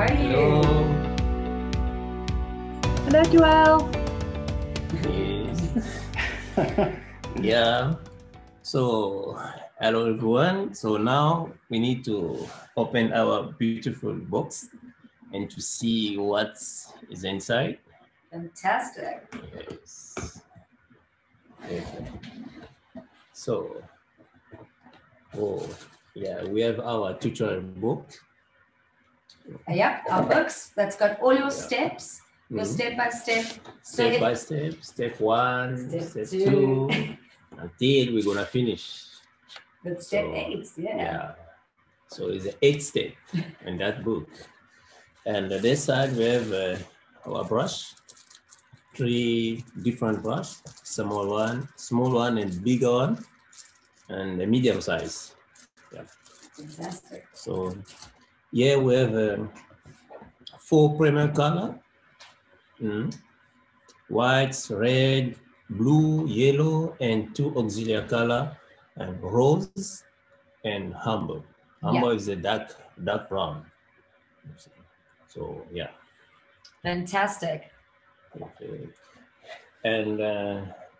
are you? Hello. Hello, Joel. Yes. Yeah. So, hello everyone. So now we need to open our beautiful box and to see what is inside. Fantastic. Yes. So, oh, yeah, we have our tutorial book. Yeah, our books that's got all your steps, your step by step. Step by step, step one, step two, until we're gonna finish. That's step eight, yeah. So it's the eighth step in that book. And on this side, we have our brush, 3 different brush, small one, and bigger one, and a medium size. Yeah. Fantastic. So here we have 4 primary color, whites, red, blue, yellow, and 2 auxiliary color, and rose and amber. Amber is a dark brown. So yeah. Fantastic. Okay. And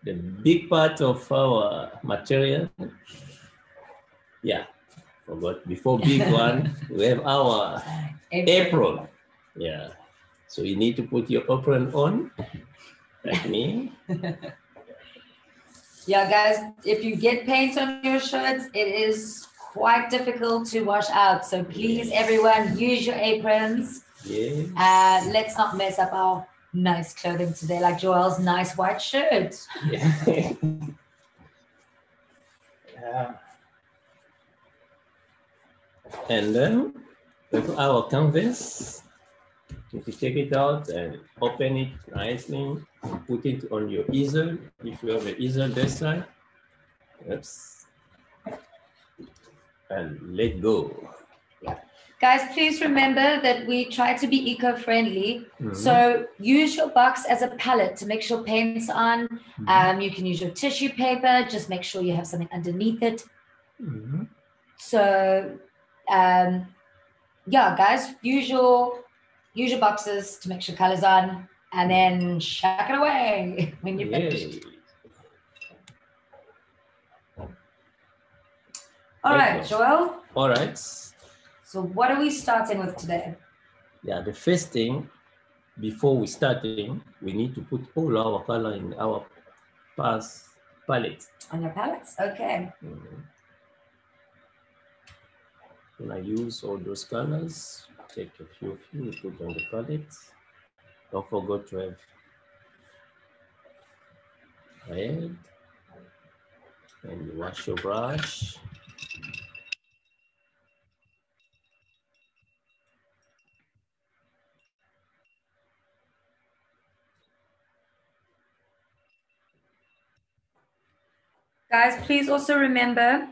the big part of our material, forgot, before big one, we have our apron. Yeah. So you need to put your apron on, like me. Yeah, guys, if you get paint on your shirts, it is quite difficult to wash out. So please, everyone, use your aprons. Yes. Let's not mess up our nice clothing today, like Joel's nice white shirt. Yeah. And then with our canvas, if you take it out and open it nicely, put it on your easel. If you have an easel this side, and let go. Yeah. Guys, please remember that we try to be eco-friendly. So use your box as a palette to mix your paints on. You can use your tissue paper, just make sure you have something underneath it. So yeah, guys, use your boxes to mix your colors on and then shuck it away when you're finished. All right, Joel. All right. So what are we starting with today? Yeah, the first thing, before we starting, we need to put all our color in our palette. On your palettes, okay. When I use all those colors, take a few of you, put on the palette. Don't forget to have red, and you wash your brush. Guys, please also remember,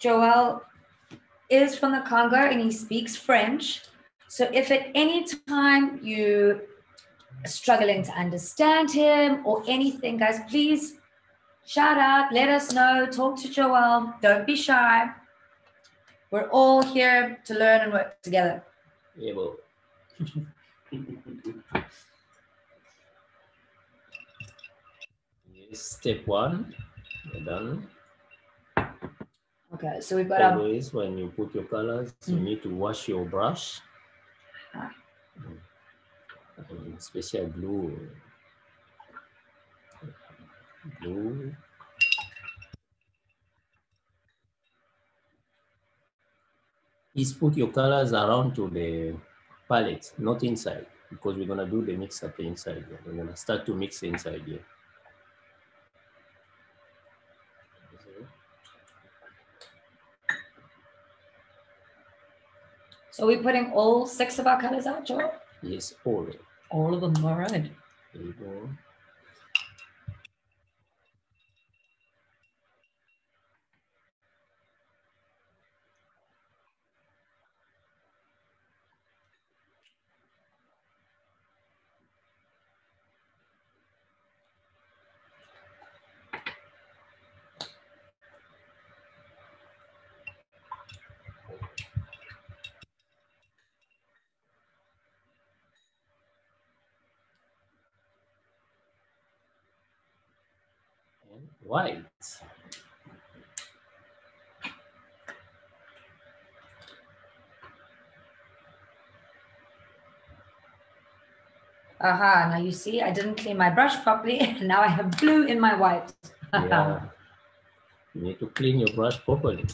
Joel is from the Congo and he speaks French. So if at any time you're struggling to understand him or anything, guys, please shout out, let us know, talk to Joel, don't be shy. We're all here to learn and work together. Yeah, well. Step one. We're done. Okay, so we've got always when you put your colors, you need to wash your brush, especially blue. Please put your colors around to the palette, not inside, because we're gonna do the mix up inside. We're gonna start to mix inside here. So we're putting all 6 of our colors out, Joel? Yes, all. All of them, all right. There you go. white. Aha, now you see, I didn't clean my brush properly. Now I have blue in my white. Yeah. You need to clean your brush properly.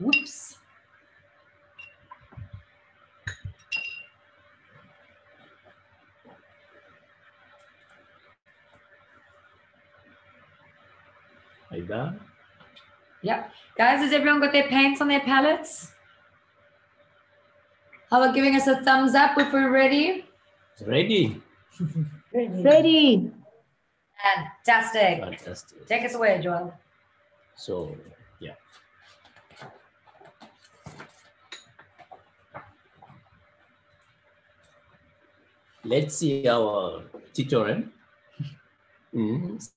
Whoops. Like that? Yep. Guys, has everyone got their paints on their palettes? How about giving us a thumbs up if we're ready? Ready. Ready. Fantastic. Fantastic. Take us away, Joel. So, yeah. Let's see our tutorial.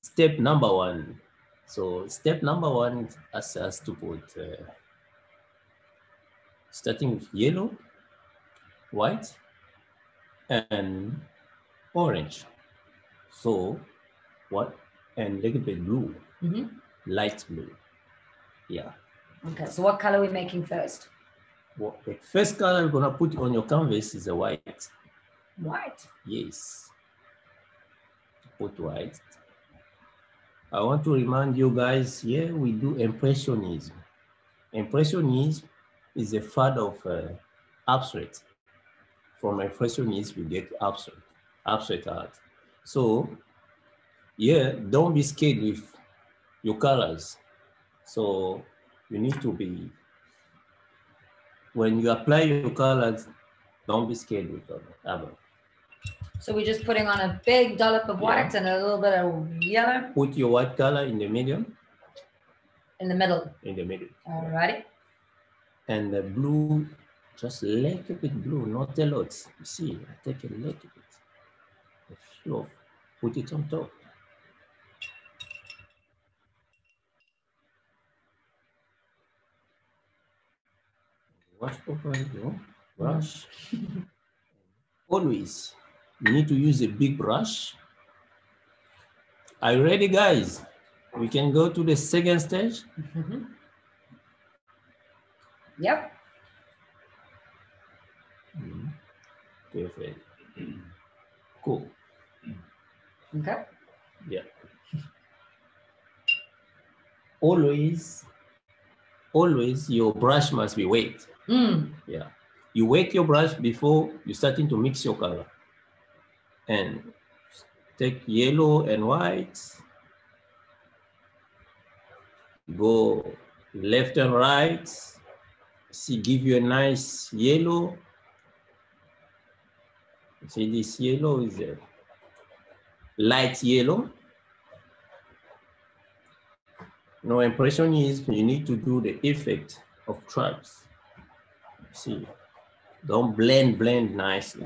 Step number one. So, step number one asks us to put, starting with yellow, white and orange, so what, and little bit blue, light blue. Yeah. Okay, so what color are we making first? Well, the first color you're gonna put on your canvas is a white. White? Yes, put white. I want to remind you guys here, yeah, we do impressionism. Impressionism is a father of abstract. From impressionism, we get abstract, abstract art. So, yeah, don't be scared with your colors. So you need to be, when you apply your colors, don't be scared with them ever. So we're just putting on a big dollop of white and a little bit of yellow. Put your white color in the middle. In the middle. In the middle. Alrighty. And the blue. Just a little bit blue, not a lot. You see, I take a little bit, a few, put it on top. Wash properly, brush. Always, you need to use a big brush. Are you ready, guys? We can go to the second stage. Yep. Perfect. Cool. Okay. Yeah. Always your brush must be wet. Yeah. You wet your brush before you starting to mix your color. And take yellow and white. Go left and right. See, give you a nice yellow. See, this yellow is a light yellow. No, impression is you need to do the effect of tracks. See, don't blend nicely.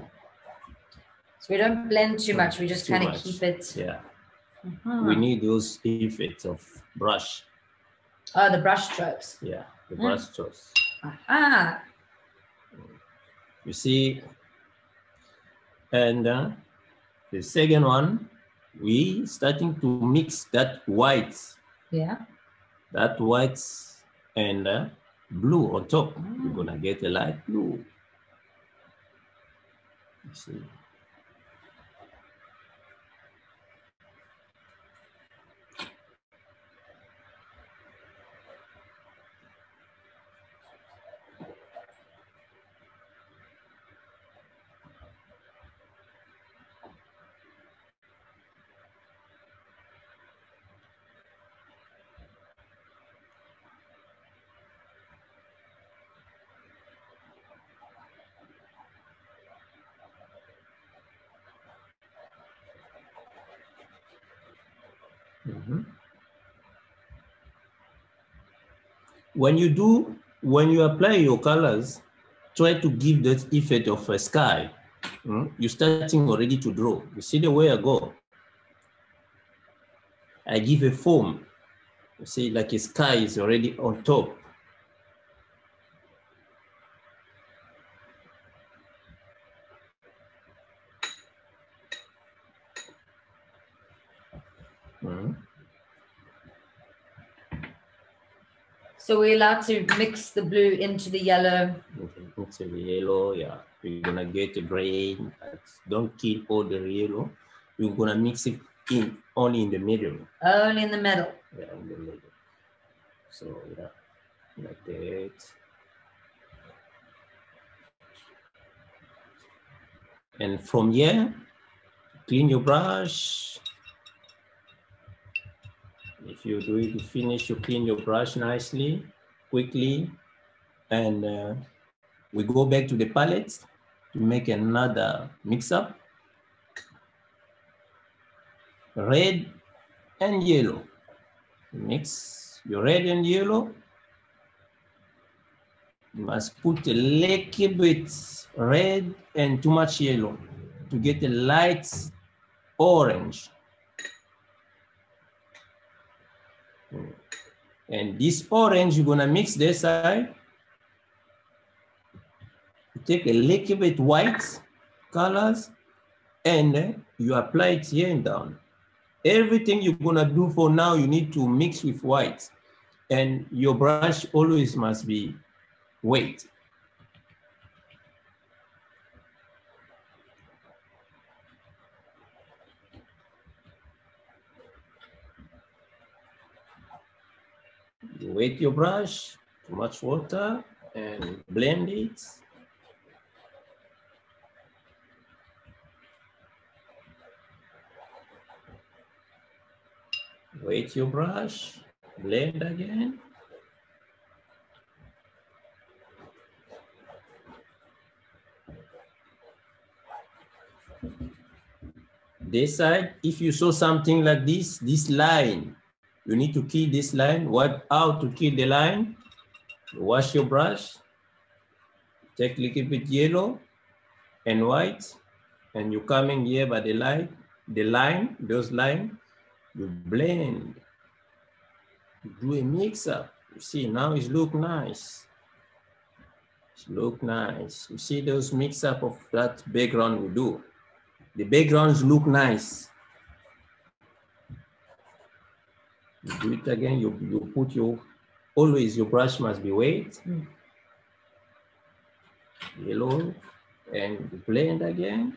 So we don't blend too much. We just kind of keep it. Yeah. We need those effects of brush. Oh, the brush strokes. Yeah, the brush strokes. You see. And the second one, we starting to mix that white. Yeah. That white and blue on top. You're gonna get a light blue. You see. When you apply your colors, try to give that effect of a sky. You're starting already to draw. You see the way I go. I give a form. You see, like a sky is already on top. So we're allowed to mix the blue into the yellow. Into the yellow, yeah. We're gonna get a gray. Don't kill all the yellow. We're gonna mix it in only in the middle. Only in the middle. Yeah, in the middle. So yeah, like that. And from here, clean your brush. If you do it, you finish, you clean your brush nicely, quickly, and we go back to the palette to make another mix-up. Red and yellow. Mix your red and yellow. You must put a little bit red and too much yellow to get a light orange. And this orange, you're gonna mix this side. You take a little bit white colors and you apply it here and down. Everything you're gonna do for now, you need to mix with white. And your brush always must be wet. You wet your brush, too much water, and blend it. Wet your brush, blend again. This side, if you saw something like this, this line, you need to kill this line. What? How to kill the line? Wash your brush. Take a little bit yellow and white, and you come in here by the light, the line, those lines, you blend. You do a mix up. You see now it look nice. It look nice. You see those mix up of that background we do. The backgrounds look nice. You do it again, you put your, always your brush must be wet. Yellow and blend again.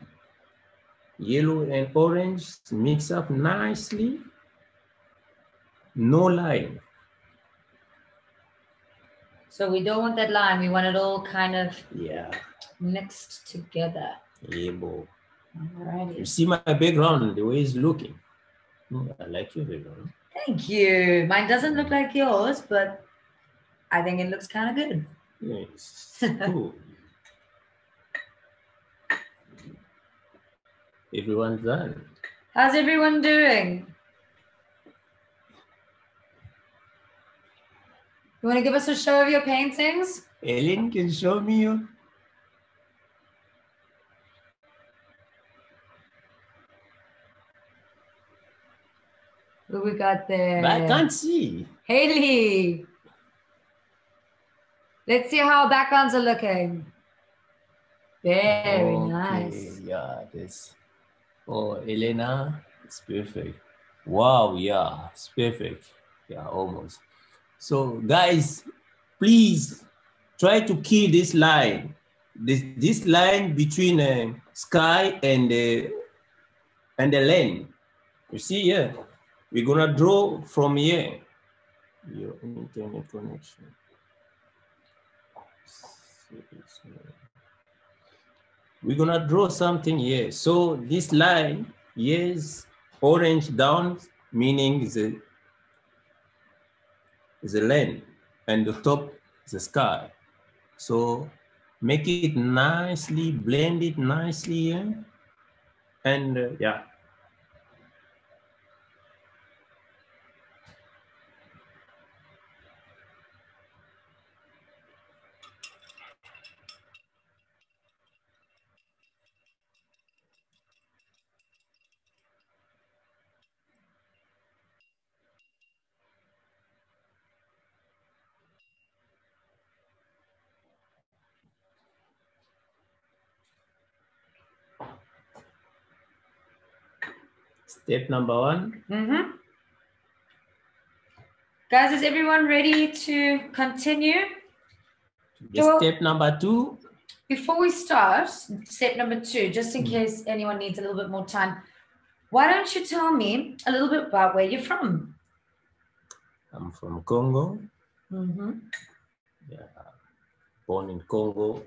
Yellow and orange mix up nicely. No line. So we don't want that line, we want it all kind of mixed together. All right. You see my background, the way it's looking. I like your background. Thank you. Mine doesn't look like yours, but I think it looks kind of good. Yes. Cool. Everyone's done. How's everyone doing? You want to give us a show of your paintings? Ellen can show me your. Who we got there? I can't see. Haley. Let's see how backgrounds are looking. Very nice. Yeah, this. Oh, Elena, it's perfect. Wow, yeah, it's perfect. Yeah, almost. So guys, please try to kill this line. This line between sky and the land. You see here? Yeah. We're gonna draw from here. Your internet connection. We're gonna draw something here. So this line, yes, orange down, meaning the land, and the top the sky. So make it nicely, blend it nicely here, and yeah. Step number 1. Guys, is everyone ready to continue? Joel, step number 2. Before we start, step number 2, just in case anyone needs a little bit more time, why don't you tell me a little bit about where you're from? I'm from Congo. Mm-hmm. Yeah, born in Congo.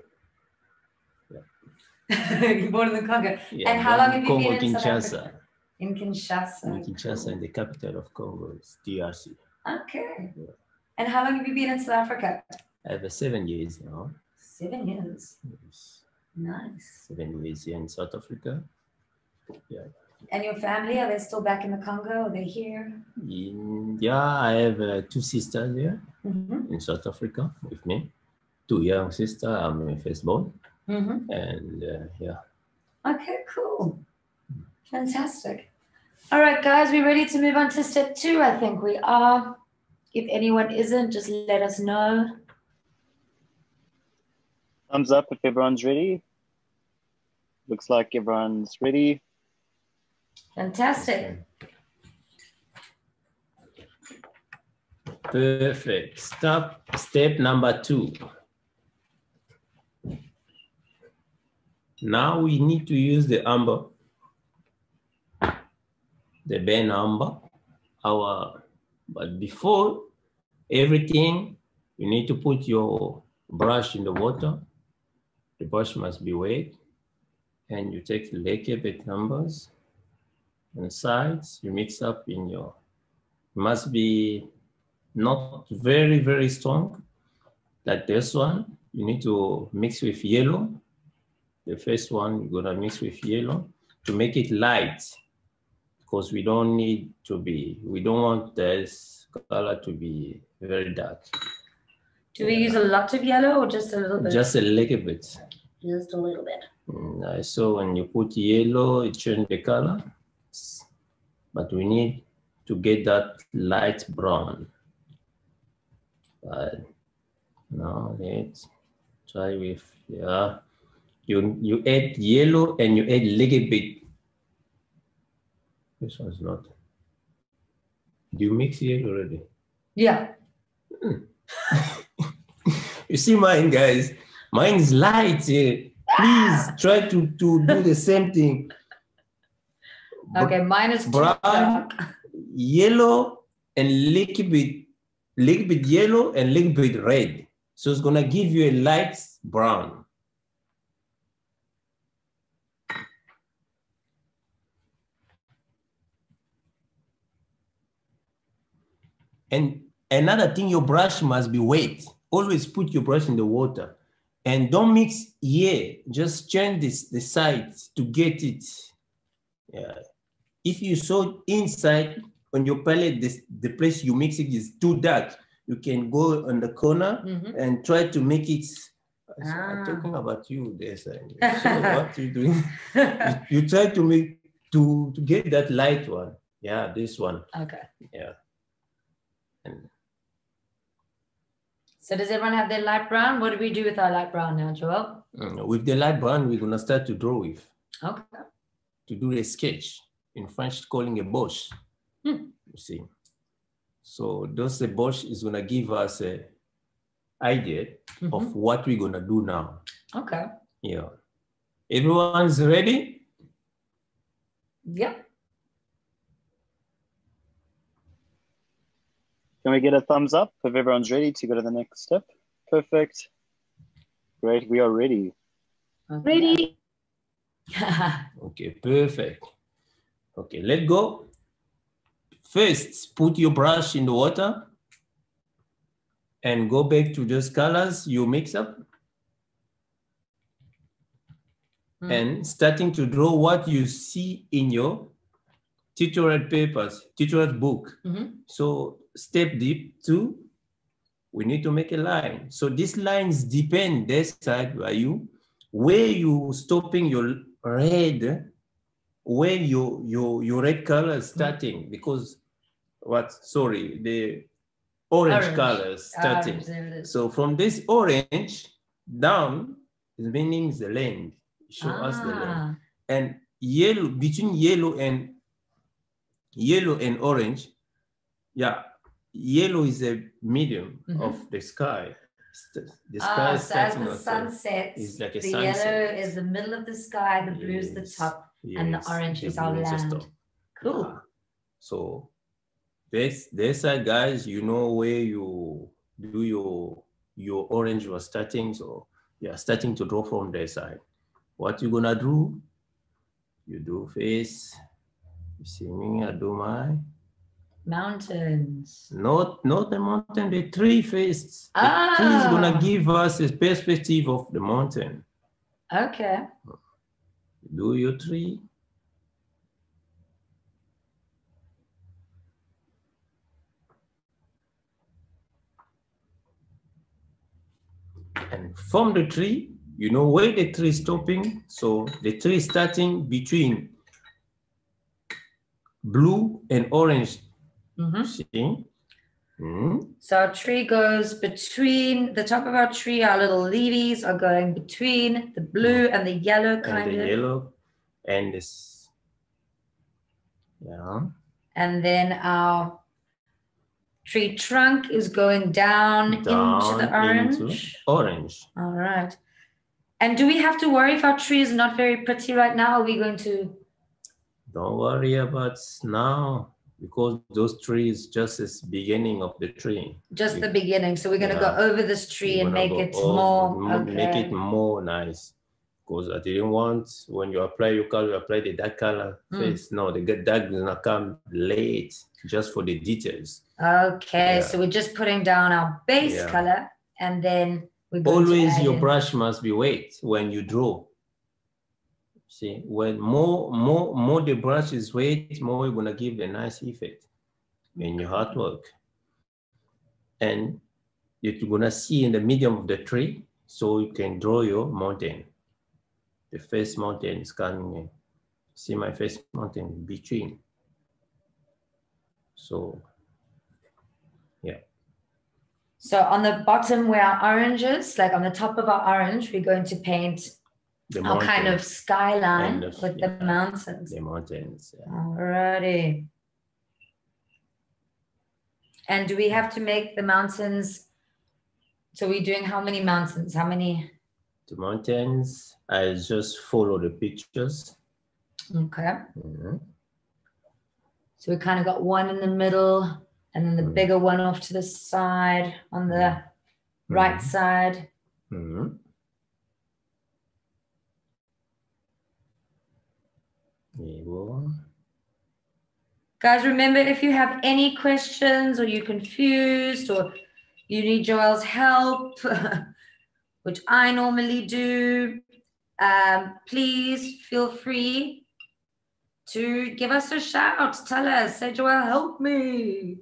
Yeah. You're born in the Congo. Yeah, and how long have you been in South Africa? In Kinshasa. In Kinshasa, in the capital of Congo, it's DRC. Okay. Yeah. And how long have you been in South Africa? Over 7 years now. 7 years? Yes. Nice. 7 years here in South Africa. Yeah. And your family, are they still back in the Congo? Are they here? Yeah, I have 2 sisters here in South Africa with me. 2 young sisters, I'm my firstborn. And yeah. Okay, cool. Fantastic. All right, guys, we're ready to move on to step 2. I think we are. If anyone isn't, just let us know. Thumbs up if everyone's ready. Looks like everyone's ready. Fantastic. Perfect. Step number 2. Now we need to use the umber, the bare number, but before everything, you need to put your brush in the water. The brush must be wet. And you take the lacquer numbers and sides, you mix up in your, must be not very, very strong. Like this one, you need to mix with yellow. The first one, you're gonna mix with yellow to make it light. Because we don't need to be, we don't want this color to be very dark. Do we use a lot of yellow or just a little bit? Just a little bit. Just a little bit. Nice. So when you put yellow, it changes the color. But we need to get that light brown. But now let's try with, yeah. You add yellow and you add a little bit. This one's not. Do you mix it already? Yeah. You see mine, guys. Mine's light. Please try to do the same thing. Okay, mine is brown, dark. Yellow, and little bit yellow and little bit red. So it's gonna give you a light brown. And another thing, your brush must be wet. Always put your brush in the water. And don't mix here, just change the sides to get it. Yeah. If you saw inside on your palette, the place you mix it is too dark, you can go on the corner and try to make it. So I'm talking about you, Desa. So what you doing? You try to make, to get that light one. Yeah, this one. Okay. Yeah. So does everyone have their light brown? What do we do with our light brown now, Joel? With the light brown, we're going to start to draw with. Okay. To do a sketch. In French, calling a boche. You see. So those boche is going to give us an idea of what we're going to do now. Okay. Yeah. Everyone's ready? Yep. Yeah. Can we get a thumbs up if everyone's ready to go to the next step? Perfect. Great, we are ready. Ready. Okay, perfect. Okay, let's go. First, put your brush in the water and go back to those colors you mix up. And starting to draw what you see in your tutorial papers, tutorial book. So step deep 2, we need to make a line. So these lines depend this side by you, where you stopping your red, where your red color is starting, because what, sorry, the orange color is starting. So from this orange down, it means the length, show us the length. And yellow, between yellow and orange, yeah, yellow is a medium of the sky. The sky starts with sunset. It's like a sunset. Yellow is the middle of the sky, the blue is the top, and the orange is our land. Cool. So there's a guys, you know, where you do your orange was starting, so you are starting to draw from their side. What you gonna do? You do face. You see me, I do my mountains. Not the mountain, the tree face. Ah. The tree is gonna give us a perspective of the mountain. Okay. Do your tree. And from the tree, you know where the tree is stopping. So the tree is starting between blue and orange. See? So our tree goes between the top of our tree. Our little leaves are going between the blue and the yellow, kind of. Yeah. And then our tree trunk is going down into the orange. All right. And do we have to worry if our tree is not very pretty right now? Are we going to? Don't worry about now, because those trees just is beginning of the tree. Just the beginning. So we're going to go over this tree and make it more. Make it more nice. Because I didn't want when you apply your color, you apply the dark color first. No, the dark is gonna come late, just for the details. Okay, so we're just putting down our base color, and then we always your brush must be wet when you draw. See, when more the brush is wet, more you're gonna give the nice effect in your artwork, and you're gonna see in the medium of the tree, so you can draw your mountain. The first mountain is coming in. See my first mountain between. So, yeah. So on the bottom where our orange is, like on the top of our orange, we're going to paint the mountain, kind of skyline with the mountains. The mountains. Yeah. Alrighty. And do we have to make the mountains? So we're doing how many mountains? How many? The mountains. I just follow the pictures. Okay. So we kind of got one in the middle, and then the bigger one off to the side on the right side. Guys, remember, if you have any questions or you're confused or you need Joel's help, which I normally do, please feel free to give us a shout. Tell us, say, Joel, help me.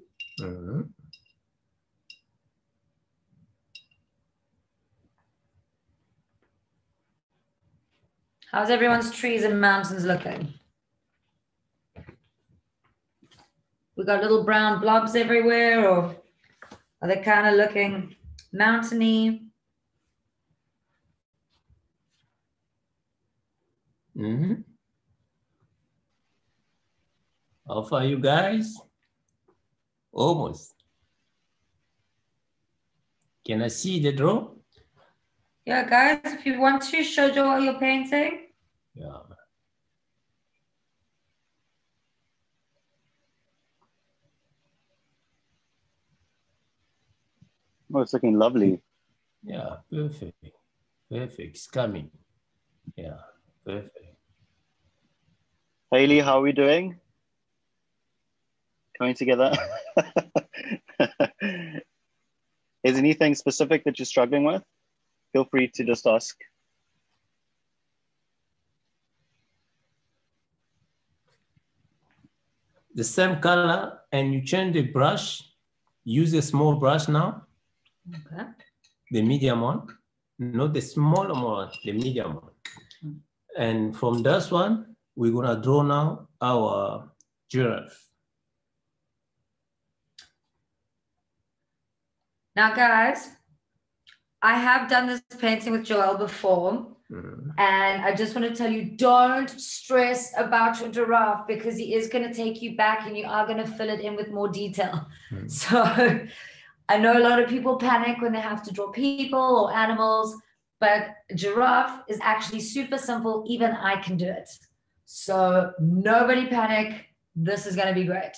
How's everyone's trees and mountains looking? We got little brown blobs everywhere, or are they kind of looking mountainy? How far you guys? Almost. Can I see the draw? Yeah, guys, if you want to show Joel your painting. Yeah. Oh, it's looking lovely. Yeah, perfect. Perfect. It's coming. Yeah, perfect. Hayley, how are we doing? Coming together? Is anything specific that you're struggling with? Feel free to just ask. The same color, and you change the brush. Use a small brush now. Okay. The medium one, not the smaller one, the medium one. And from this one, we're gonna draw now our giraffe. Now guys, I have done this painting with Joel before, And I just want to tell you, don't stress about your giraffe, because he is going to take you back and you are going to fill it in with more detail. So I know a lot of people panic when they have to draw people or animals, but giraffe is actually super simple. Even I can do it. So nobody panic. This is going to be great.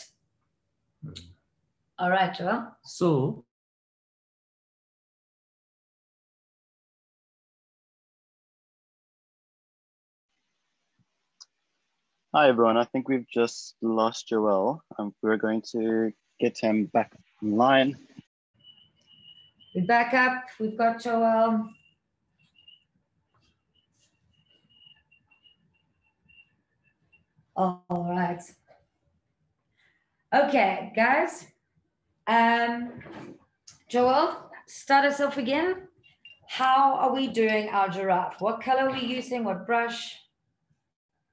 All right, Joel. So hi, everyone. I think we've just lost Joel. We're going to get him back online. We're back up. We've got Joel. All right. Okay, guys. Joel, start us off again. How are we doing our giraffe? What color are we using? What brush?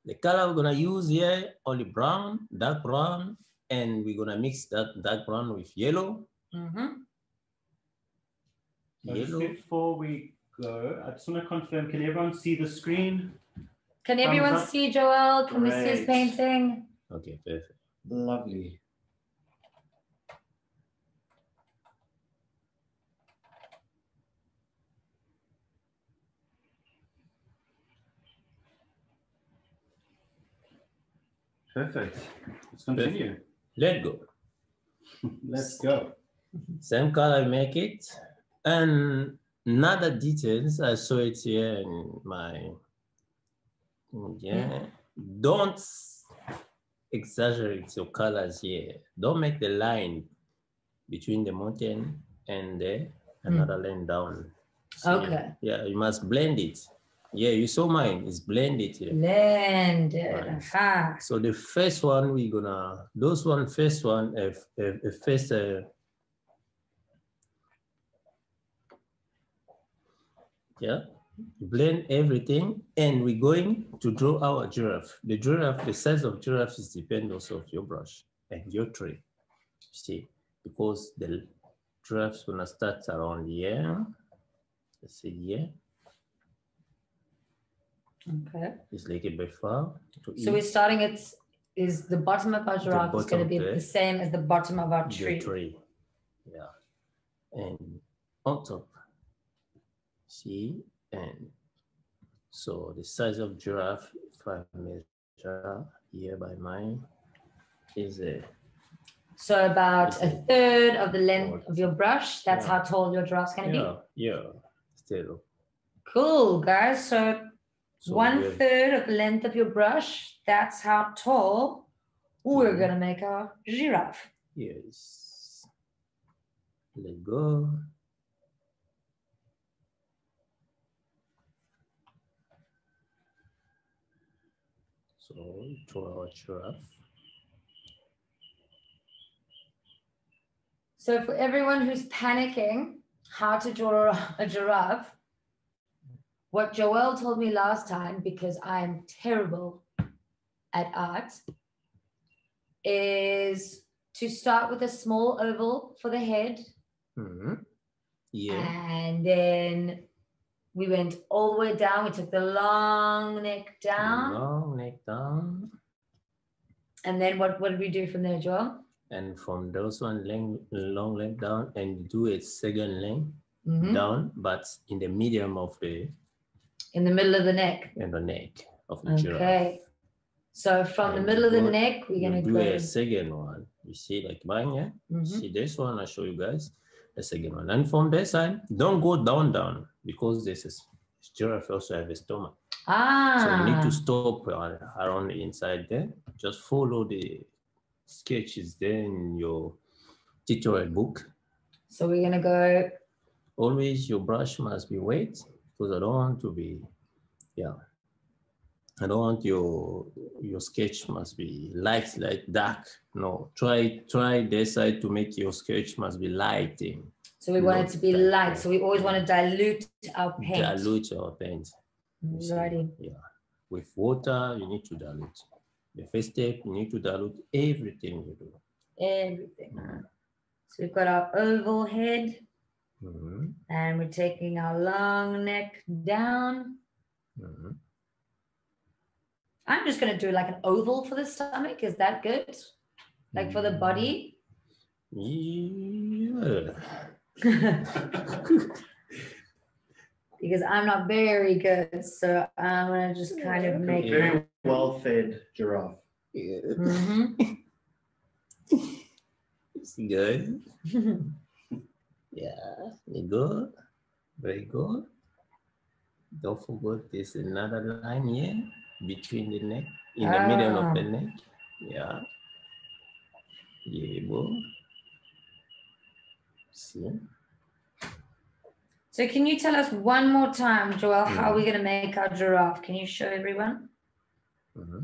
The color we're gonna use here, olive brown, dark brown, and we're gonna mix that dark brown with yellow. Yellow. Just before we go, I just wanna confirm, can everyone see the screen? Can everyone see Joel? Can we see his painting? Okay, perfect. Lovely. Perfect. Let's continue. Perfect. Let's go. Let's go. Same color, make it. And another details, I saw it here in my, Don't exaggerate your colors here. Don't make the line between the mountain and the another line down. So you must blend it. Yeah, you saw mine, it's blended here. Blended, So the first one, we're gonna, blend everything, and we're going to draw our giraffe. The giraffe, the size of giraffe is dependent also of your brush and your tree, see, because the giraffe's gonna start around here, let's see here. Okay. It's like a buffer. So we're starting it, is the bottom of our giraffe is going to be the same as the bottom of our tree. And on top, see, and so the size of giraffe, if I measure here by mine, is a... So about a third of the length of your brush, that's how tall your giraffe's going to be? Still. Cool, guys. So one third of the length of your brush, that's how tall we're going to make our giraffe. Yes. Let go. So, to our giraffe. So, for everyone who's panicking how to draw a giraffe, what Joel told me last time, because I am terrible at art, is to start with a small oval for the head. And then we went all the way down. We took the long neck down. And then what did we do from there, Joel? And from those one long length down, and do a second length down, but in the medium of the... In the middle of the neck. In the neck of the giraffe. Okay. So from the middle of the neck, we're going to do a second one. You see, like mine, yeah? See this one, I show you guys the second one. And from this side, don't go down, because this giraffe also have a stomach. So you need to stop around the inside there. Just follow the sketches there in your tutorial book. So we're going to go. Always your brush must be wet. Because I don't want to be, I don't want your sketch must be light, dark. No, try this side to make your sketch must be lighting. So we want it to be light. So we always want to dilute our paint. Ready. With water, you need to dilute. The first step, you need to dilute everything you do. Everything. So we've got our oval head. And we're taking our long neck down. Mm-hmm. I'm just going to do like an oval for the stomach. Is that good? Like for the body? Yeah. Because I'm not very good. So I'm going to just kind of make very well-fed giraffe. Yeah. Mm-hmm. Good. Yeah, good. Very good. Don't forget there's another line here between the neck, in the middle of the neck. Yeah. Yeah. See. So can you tell us one more time, Joel, how we're going to make our giraffe? Can you show everyone? Mm-hmm.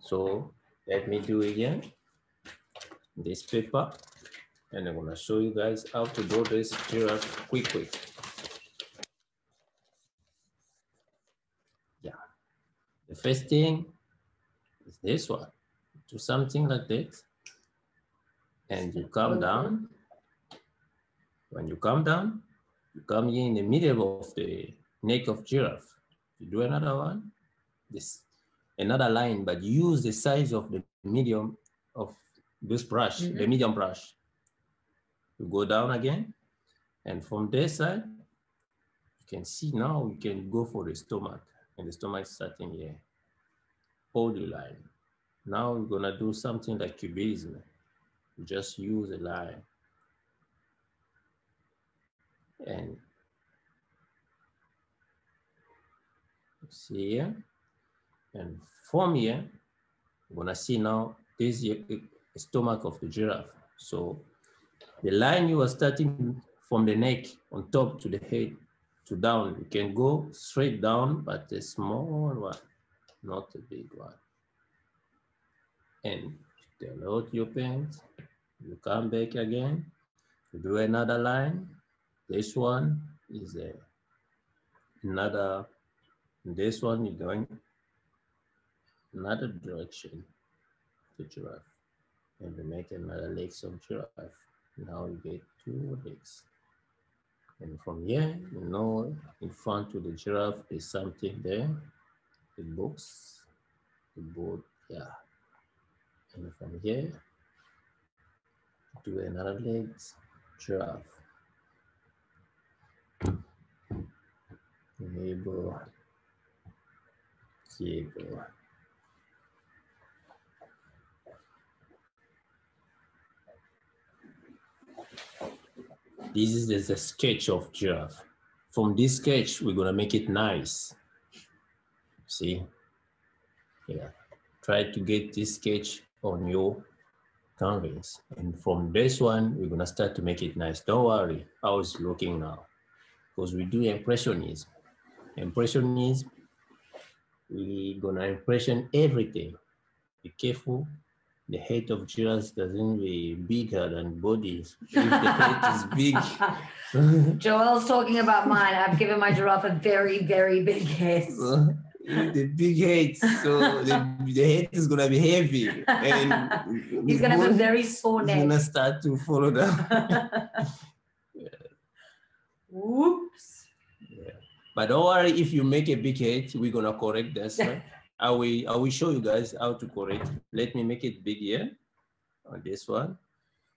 So let me do again this paper, and I'm going to show you guys how to draw this giraffe quickly. Yeah. The first thing is this one. Do something like this. And you come down. When you come down, you come here in the middle of the neck of giraffe. You do another one. This another line, but use the size of the medium of this brush, the medium brush. You go down again, and from this side, you can see now we can go for the stomach, and the stomach is starting here. Hold the line. Now we're gonna do something like cubism. You just use a line, and see here, and from here, we're gonna see now this here. Stomach of the giraffe. So the line you are starting from the neck on top to the head to down, you can go straight down, but a small one, not a big one. And download your paint, you come back again, you do another line. This one is another, this one you're going another direction to giraffe. And we make another legs of giraffe. Now you get two legs. And from here, you know, in front of the giraffe is something there. The books, the board, yeah. And from here, do another legs, giraffe. Neighbor, neighbor. This is a sketch of giraffe. From this sketch, we're gonna make it nice. See? Yeah. Try to get this sketch on your canvas. And from this one, we're gonna start to make it nice. Don't worry how it's looking now. Because we do impressionism. Impressionism, we're gonna impression everything. Be careful. The head of giraffe doesn't be bigger than bodies. If the head is big. Joel's talking about mine. I've given my giraffe a very, very big head. The big head, so the head is gonna be heavy. And he's gonna have a very sore neck. He's gonna start to follow down. Whoops. Yeah. But don't worry, if you make a big head, we're gonna correct that. Right? I will show you guys how to correct. Let me make it big here on this one.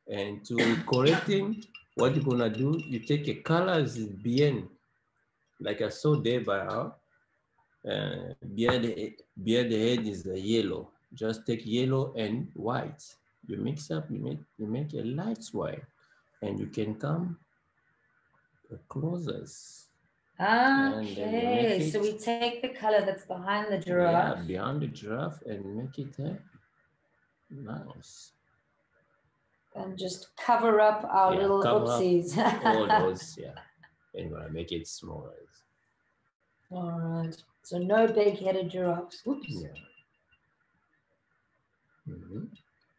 And to correcting, what you're gonna do, you take a color as bien, like I saw there by her. Behind the head is the yellow. Just take yellow and white. You mix up, you make a light white, and you can come closer. Okay, so we take the color that's behind the giraffe. Yeah, behind the giraffe and make it nice. And just cover up our little oopsies. All those, yeah. And we're gonna make it smaller. All right. So no big-headed giraffes. Whoops. Yeah. Mm-hmm.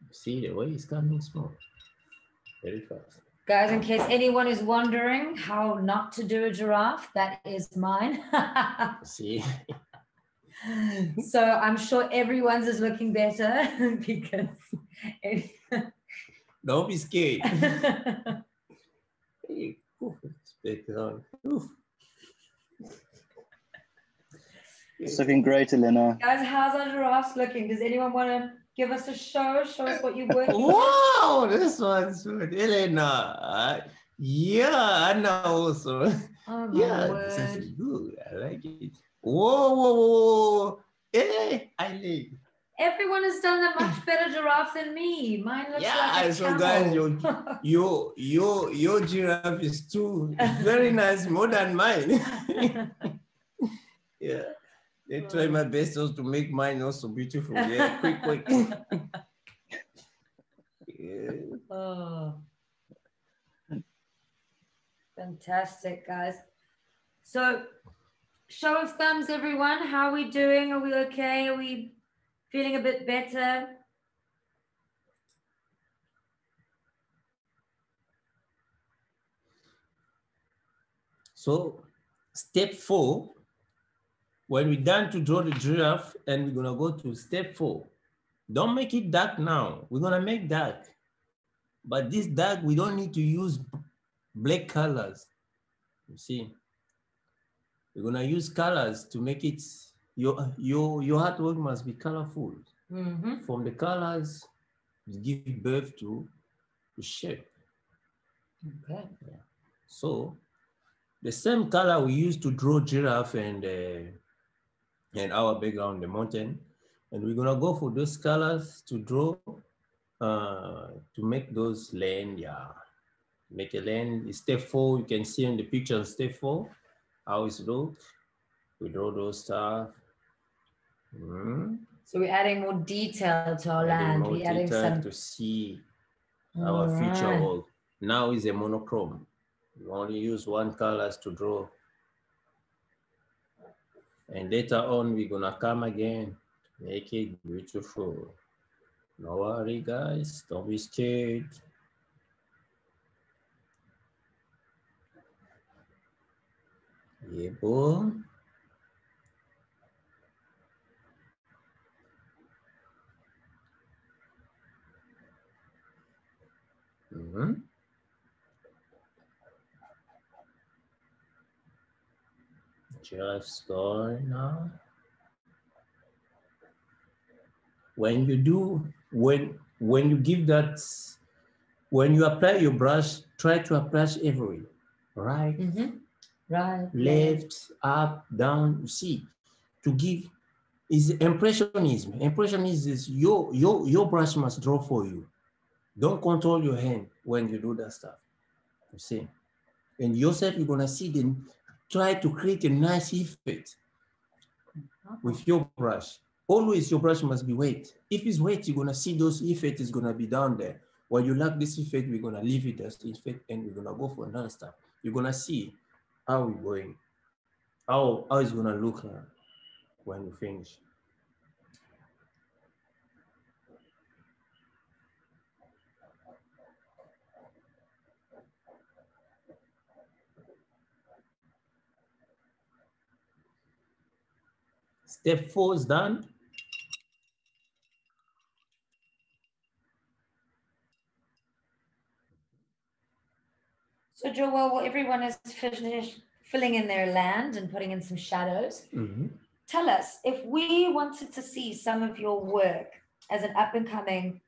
See the way it's coming small. Very fast. Guys, in case anyone is wondering how not to do a giraffe, that is mine. See? So I'm sure everyone's is looking better because... Don't be scared. It's looking great, Elena. Guys, how's our giraffes looking? Does anyone want to give us a show? Show us what you're working on. Wow, this one's good, Elena. Yeah, Anna also. Oh, yeah, word. This is good. I like it. Whoa, whoa, whoa. Hey, I like. Everyone has done a much better giraffe than me. Mine looks like a camel. Guys, your giraffe is too very nice, more than mine. Yeah, they try my best also to make mine also beautiful. Yeah, quick. Yeah. Oh, fantastic, guys. So, show of thumbs, everyone. How are we doing? Are we okay? Are we feeling a bit better? So step 4, when we're done to draw the giraffe, and we're gonna go to step 4. Don't make it dark now. We're gonna make dark. But this dark, we don't need to use black colors. You see, we're gonna use colors to make it. Your artwork must be colorful. Mm-hmm. From the colors, you give birth to the shape. Okay. Yeah. So, the same color we use to draw giraffe and our background, the mountain, and we're gonna go for those colors to draw, to make those land. Yeah, make a land. Step 4, you can see in the picture. Step 4, how it looks. We draw those stuff. Mm. So we're adding more detail to our land. We're adding some to see our future world. Now is a monochrome. You only use one color to draw. And later on, we're gonna come again, make it beautiful. No worry, guys, don't be scared. Yeah, boom. Mm-hmm. Just going now. When you apply your brush, try to apply everywhere. Right, mm-hmm. Right, left, up, down. You see, to give is impressionism. Impressionism is your brush must draw for you. Don't control your hand when you do that stuff, you see? And yourself, you're gonna see them, try to create a nice effect with your brush. Always your brush must be wet. If it's wet, you're gonna see those effects is gonna be down there. When you lack this effect, we're gonna leave it as effect and we're gonna go for another stuff. You're gonna see how we're going, how it's gonna look when you finish. Step 4 is done. So Joel, well, everyone is filling in their land and putting in some shadows. Mm-hmm. Tell us, if we wanted to see some of your work as an up-and-coming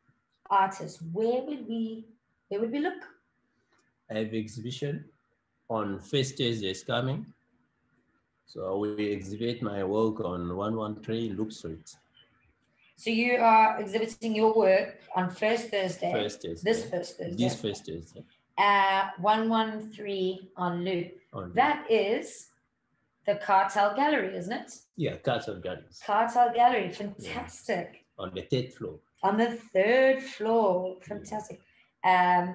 artist, where would we look? I have exhibition on First Thursday is coming. So we exhibit my work on 113 Loop Street. So you are exhibiting your work on First Thursday. First Thursday. This First Thursday. 113 on Loop. That is the Cartel Gallery, isn't it? Yeah, Cartel Gallery. Cartel Gallery, fantastic. Yeah. On the 3rd floor. On the 3rd floor, fantastic. Yeah.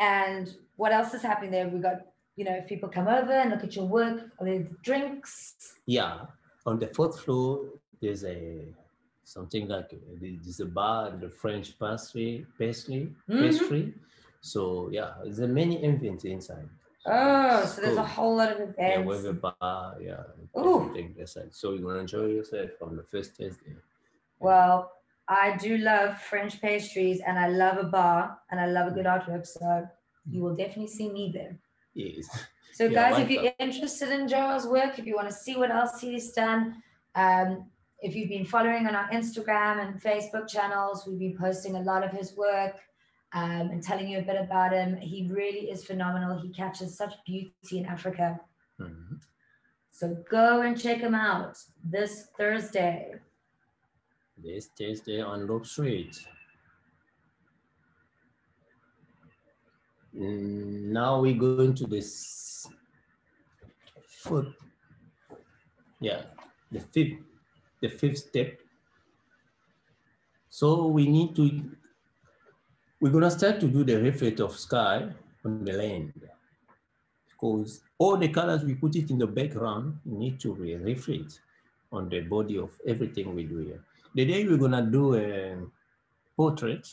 And what else is happening there? We got, you know, if people come over and look at your work, are there drinks? Yeah, on the 4th floor, there's a bar and the French pastry. So yeah, there's many events inside. Oh, so there's a whole lot of events. Yeah, we have a bar, yeah. Everything inside. So you're gonna enjoy yourself on the First Thursday. Well, I do love French pastries and I love a bar and I love a good artwork. So you will definitely see me there. Yes. So guys, if you're interested in Joel's work, if you want to see what else he's done, If you've been following on our Instagram and Facebook channels, we've been posting a lot of his work and telling you a bit about him. He really is phenomenal. He captures such beauty in Africa. Mm-hmm. So go and check him out this Thursday. This Thursday on Loop Street. Now we go into this foot. Yeah, the fifth step. So we need to, we're gonna start to do the reflect of sky on the land, because all the colors we put it in the background need to be reflected on the body of everything we do here. The day we're gonna do a portrait,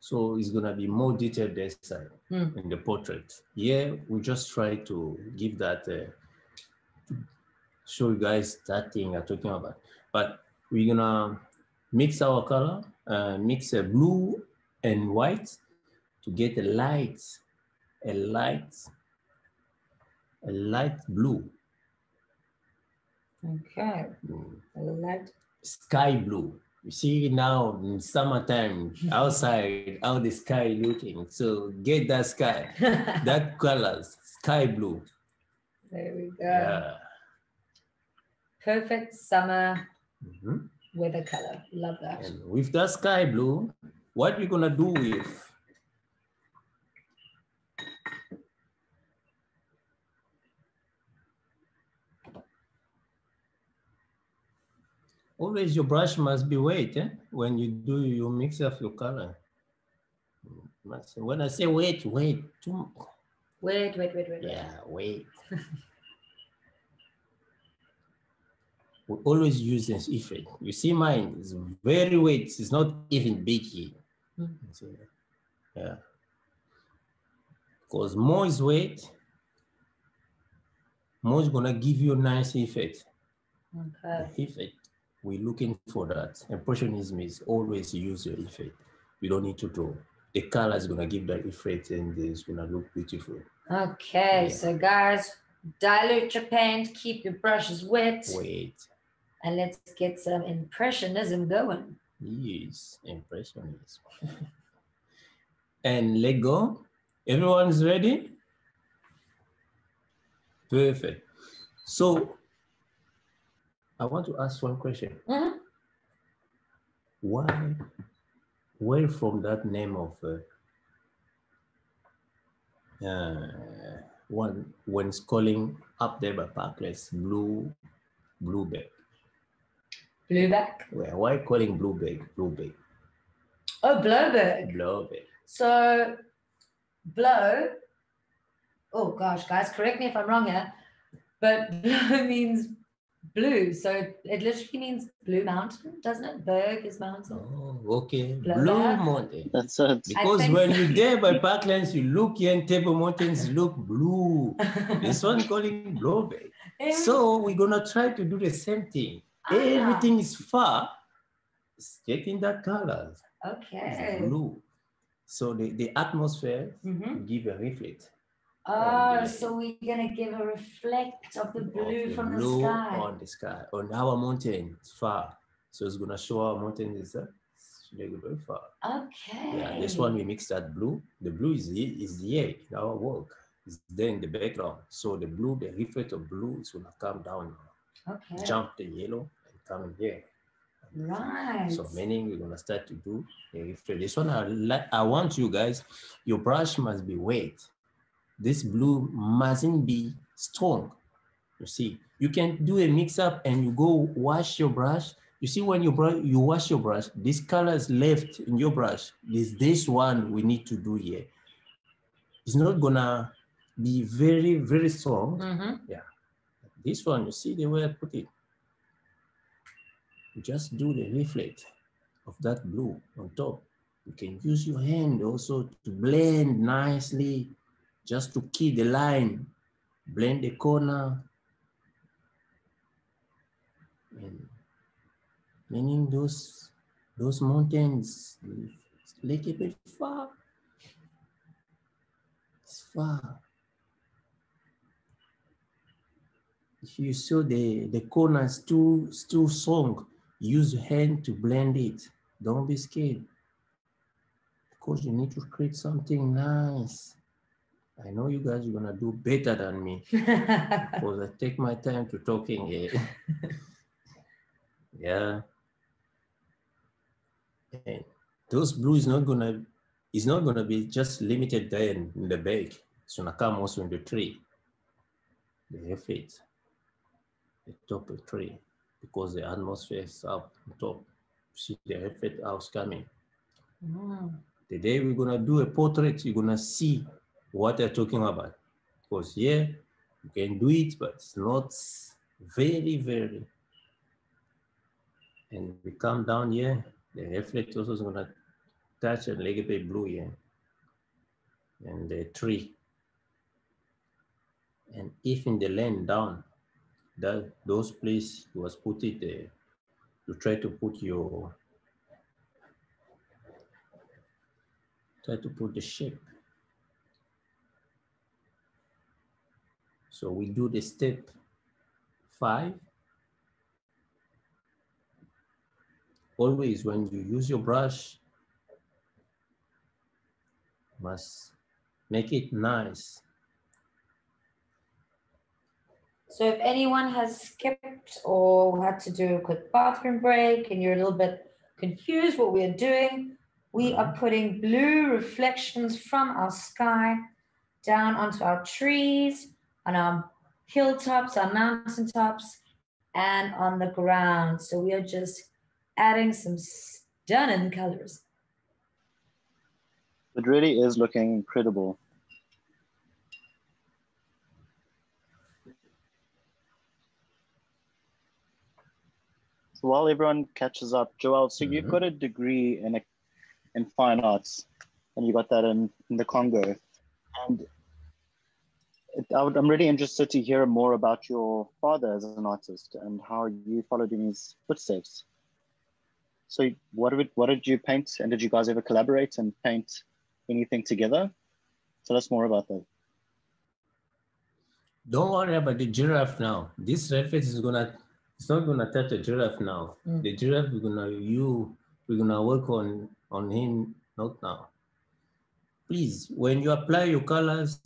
so it's gonna be more detailed this side in the portrait. Yeah, we just try to give that, show you guys that thing I'm talking about. But we're gonna mix our color, mix a blue and white to get a light blue. Okay, a light sky blue. You see now in summertime outside how the sky looking. So get that sky, that colors, sky blue. There we go. Yeah. Perfect summer weather color. Love that. And with that sky blue, what we're gonna do with always your brush must be wet when you do your mix of your color. When I say wait. Yeah, wait. We always use this effect. You see mine is very wet. It's not even big here. So, yeah. Because more is wet, more is gonna give you a nice effect. Okay. The effect. We're looking for that. Impressionism is always use your effect. You don't need to draw. The color is gonna give that effect and it's gonna look beautiful. Okay, yeah. So guys, dilute your paint, keep your brushes wet. And let's get some impressionism going. Yes, impressionism. And let go. Everyone's ready? Perfect. So, I want to ask one question. Why, where from that name of one when calling up there by Parkless, Blouberg? Blouberg? Well, why calling Blouberg, Blouberg? Oh, Blouberg. Blouberg. So, blow, oh gosh, guys, correct me if I'm wrong here, but blow means blue, so it literally means blue mountain, doesn't it? Berg is mountain. Oh, okay. Blue mountain. That's it. Because when you're there by Parklands, you look here and Table Mountains look blue. This one calling Blouberg. So we're gonna try to do the same thing. Everything is far, it's getting that colors. Okay. It's blue. So the atmosphere give a reflect. Oh, so we're gonna give a reflect of the blue from the sky. On the sky, on our mountain, it's far. So it's gonna show our mountain is very far. Okay. Yeah, this one we mix that blue. The blue is the egg in our work. It's there in the background. So the blue, the reflect of blue is gonna come down. Okay. Jump the yellow and come here. Right. So meaning we're gonna start to do the reflect. This one I want you guys, your brush must be wet. This blue mustn't be strong. You see, you can do a mix up and you go wash your brush. You see, when you wash your brush, this color is left in your brush. This one we need to do here. It's not gonna be very, very strong. Yeah, this one, you see the way I put it. You just do the reflect of that blue on top. You can use your hand also to blend nicely. Just to keep the line, blend the corner. And meaning those mountains, like a bit far. It's far. you saw the corners too strong, use hand to blend it. Don't be scared, because you need to create something nice. I know you guys are gonna do better than me because I take my time to talking here. Yeah. And those blue is not gonna be just limited there in the bag. It's gonna come also in the tree. They have it, the top of the tree, because the atmosphere is up top. See the effect house coming. Wow. The day we're gonna do a portrait, you're gonna see what they're talking about. Because yeah, you can do it, but it's not very, very. And we come down here, the reflect also is gonna touch a little bit blue here. And the tree. And if in the land down, that those place was put it there, you try to put your, try to put the shape. So we do the step 5. Always when you use your brush, you must make it nice. So if anyone has skipped or had to do a quick bathroom break and you're a little bit confused what we're doing, we are putting blue reflections from our sky down onto our trees, on our hilltops, our mountaintops, and on the ground. So we are just adding some stunning colors. It really is looking incredible. So while everyone catches up, Joel, so you've got a degree in fine arts, and you got that in the Congo. And I'm really interested to hear more about your father as an artist and how you followed in his footsteps. So what did you paint, and did you guys ever collaborate and paint anything together? Tell us more about that. Don't worry about the giraffe now. This reference is not gonna touch the giraffe now. The giraffe we're gonna work on him, not now. Please, when you apply your colors,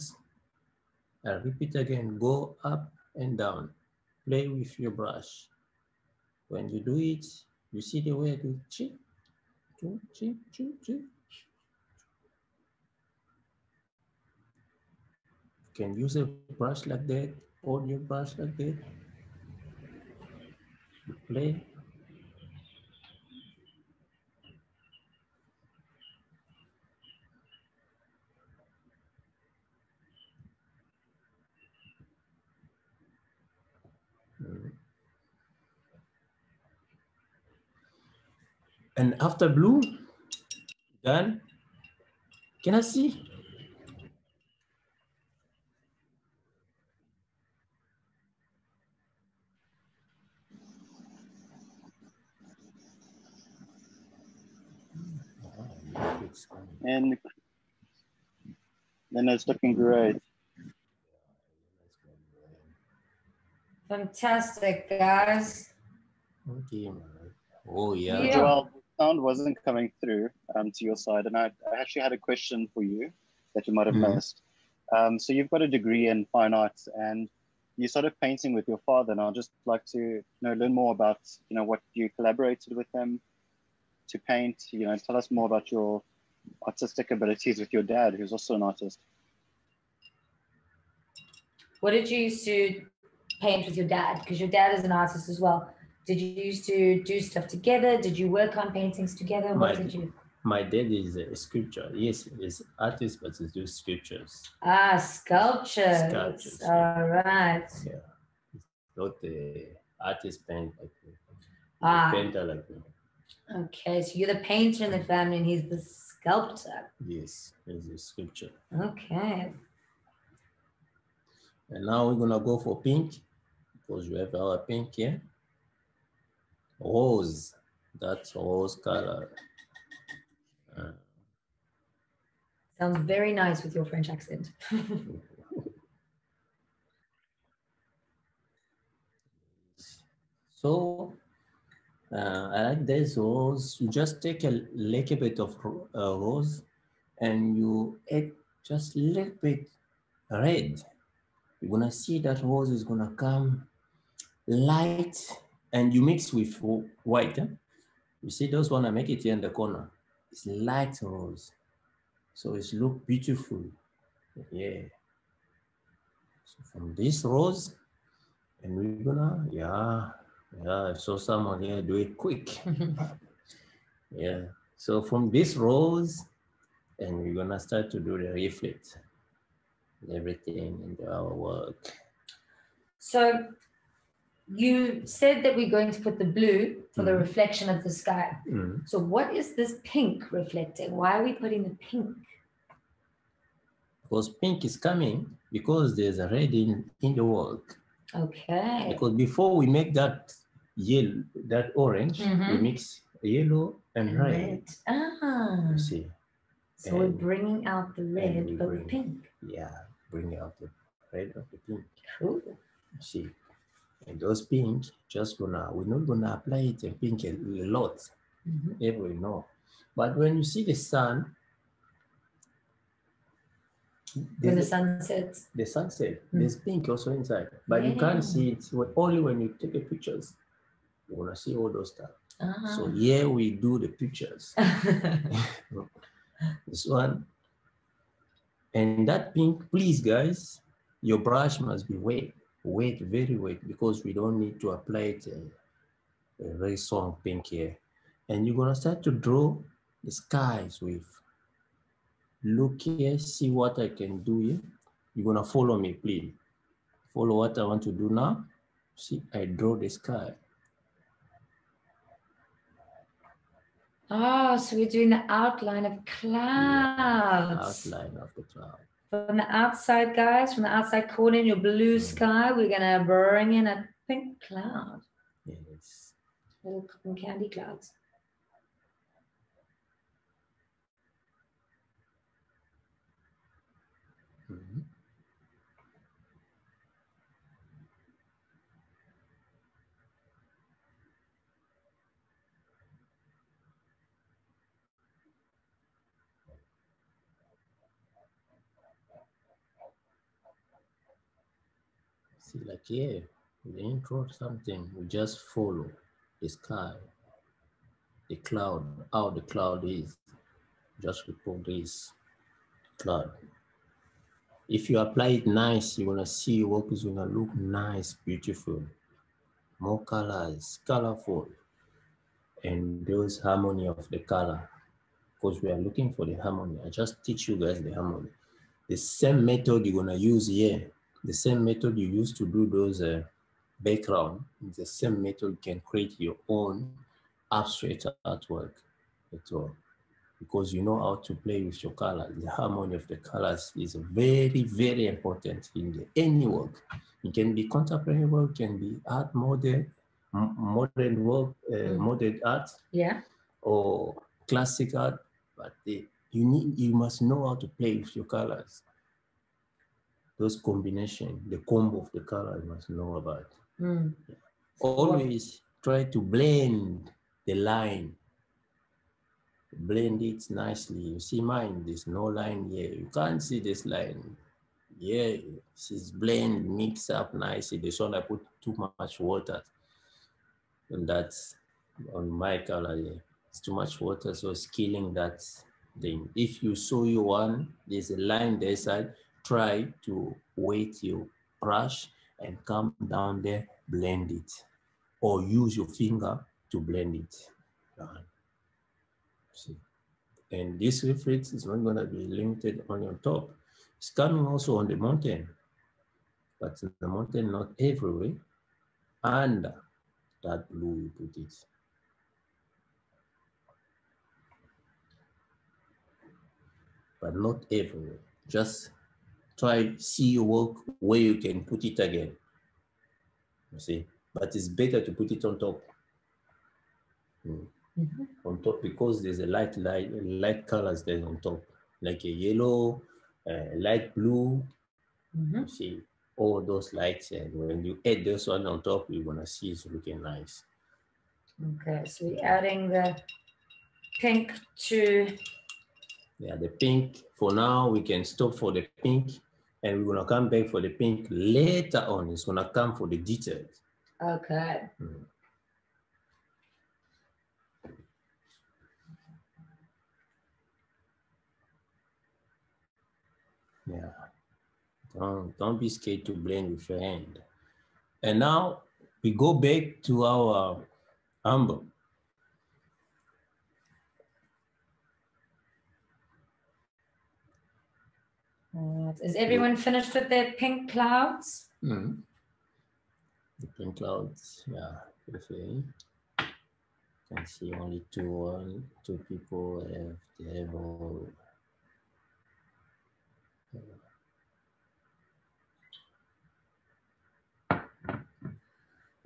I repeat again, go up and down, play with your brush. When you do it, you see the way I do chip, chip, chip, chip. You can use a brush like that, hold your brush like that. You play. And after blue, done. Can I see? And then it's looking great. Fantastic, guys. Okay. Oh yeah. Yeah. Sound wasn't coming through to your side, and I actually had a question for you that you might have missed. So you've got a degree in fine arts, and you started painting with your father, and I'd just like to learn more about what you collaborated with him to paint. Tell us more about your artistic abilities with your dad, who's also an artist. What did you used to paint with your dad? Because your dad is an artist as well. Did you used to do stuff together? Did you work on paintings together? What did you? My dad is a sculptor. Yes, he's an artist, but he does sculptures. Ah, sculptures. Sculptures. All right. Yeah, it's not the artist paint, like painter like me. Okay, so you're the painter in the family, and he's the sculptor. Yes, he's a sculptor. Okay. And now we're gonna go for pink, because we have our pink here. Rose, that's rose color. Sounds very nice with your French accent. So like this rose, you just take a little bit of rose and you add just a little bit red. You're gonna see that rose is gonna come light and you mix with white. Huh? You see those one I make it here in the corner. It's light rose. So it's look beautiful. Yeah. So from this rose, and we're gonna, yeah, I saw someone here do it quick. Yeah. So from this rose, and we're gonna start to do the leaflet, everything in our work. So you said that we're going to put the blue for the reflection of the sky. So what is this pink reflecting? Why are we putting the pink? Because pink is coming because there's a red in the work. Okay. Because before we make that yellow, that orange, we mix yellow and red. Ah. You see. So and we're bringing out the red of the pink. Yeah, bring out the red of the pink. Cool. You see, and those pink just gonna, we're not gonna apply it in pink a lot, everyone know. But when you see the sun, when the sun sets, there's pink also inside, but you can't see it only when you take the pictures. You're gonna see all those stuff. So here we do the pictures. This one. And that pink, please guys, your brush must be wet, very wet, because we don't need to apply it a very strong pink here. And you're gonna start to draw the skies with. Look here, see what I can do here. You're gonna follow me, please. Follow what I want to do now. See, I draw the sky. Oh, so we're doing the outline of clouds. Yeah, outline of the cloud. From the outside, guys, from the outside corner in your blue sky, we're gonna bring in a pink cloud. Yes. Little cotton candy clouds. See, like here, we didn't draw something. We just follow the sky, the cloud, how the cloud is. Just report this cloud. If you apply it nice, you're gonna see your work is gonna look nice, beautiful, more colors, colorful, and those harmony of the color, because we are looking for the harmony. I just teach you guys the harmony. The same method you're gonna use here, the same method you use to do those background, the same method can create your own abstract artwork at all. Because you know how to play with your colors. The harmony of the colors is very, very important in any work. It can be contemporary work, can be art modern work, modern art, or classic art. But you must know how to play with your colors. Those combination, the combo of the color, you must know about. Always try to blend the line. Blend it nicely. You see mine, there's no line here. You can't see this line. Yeah, it's blend, mix up nicely. This one I put too much water. And that's on my color here. It's too much water, so it's killing that thing. If you saw you one, there's a line there side, try to wet your brush and come down there, blend it. Or use your finger to blend it. See. And this reflex is not going to be limited on your top. It's coming also on the mountain, but in the mountain not everywhere. Under that blue, you put it. But not everywhere. Just try see your work where you can put it again. You see, but it's better to put it on top. On top, because there's a light colors there on top, like a yellow, light blue, you see, all those lights, and when you add this one on top, you're gonna see it's looking nice. Okay, so we're adding the pink to... Yeah, the pink, for now, we can stop for the pink, and we're gonna come back for the pink later on. It's gonna come for the details. Okay. Mm. Yeah, don't be scared to blend with your hand. And now we go back to our umber. Is everyone finished with their pink clouds? Mm-hmm. The pink clouds, yeah, perfect. You can see only two people have the elbow.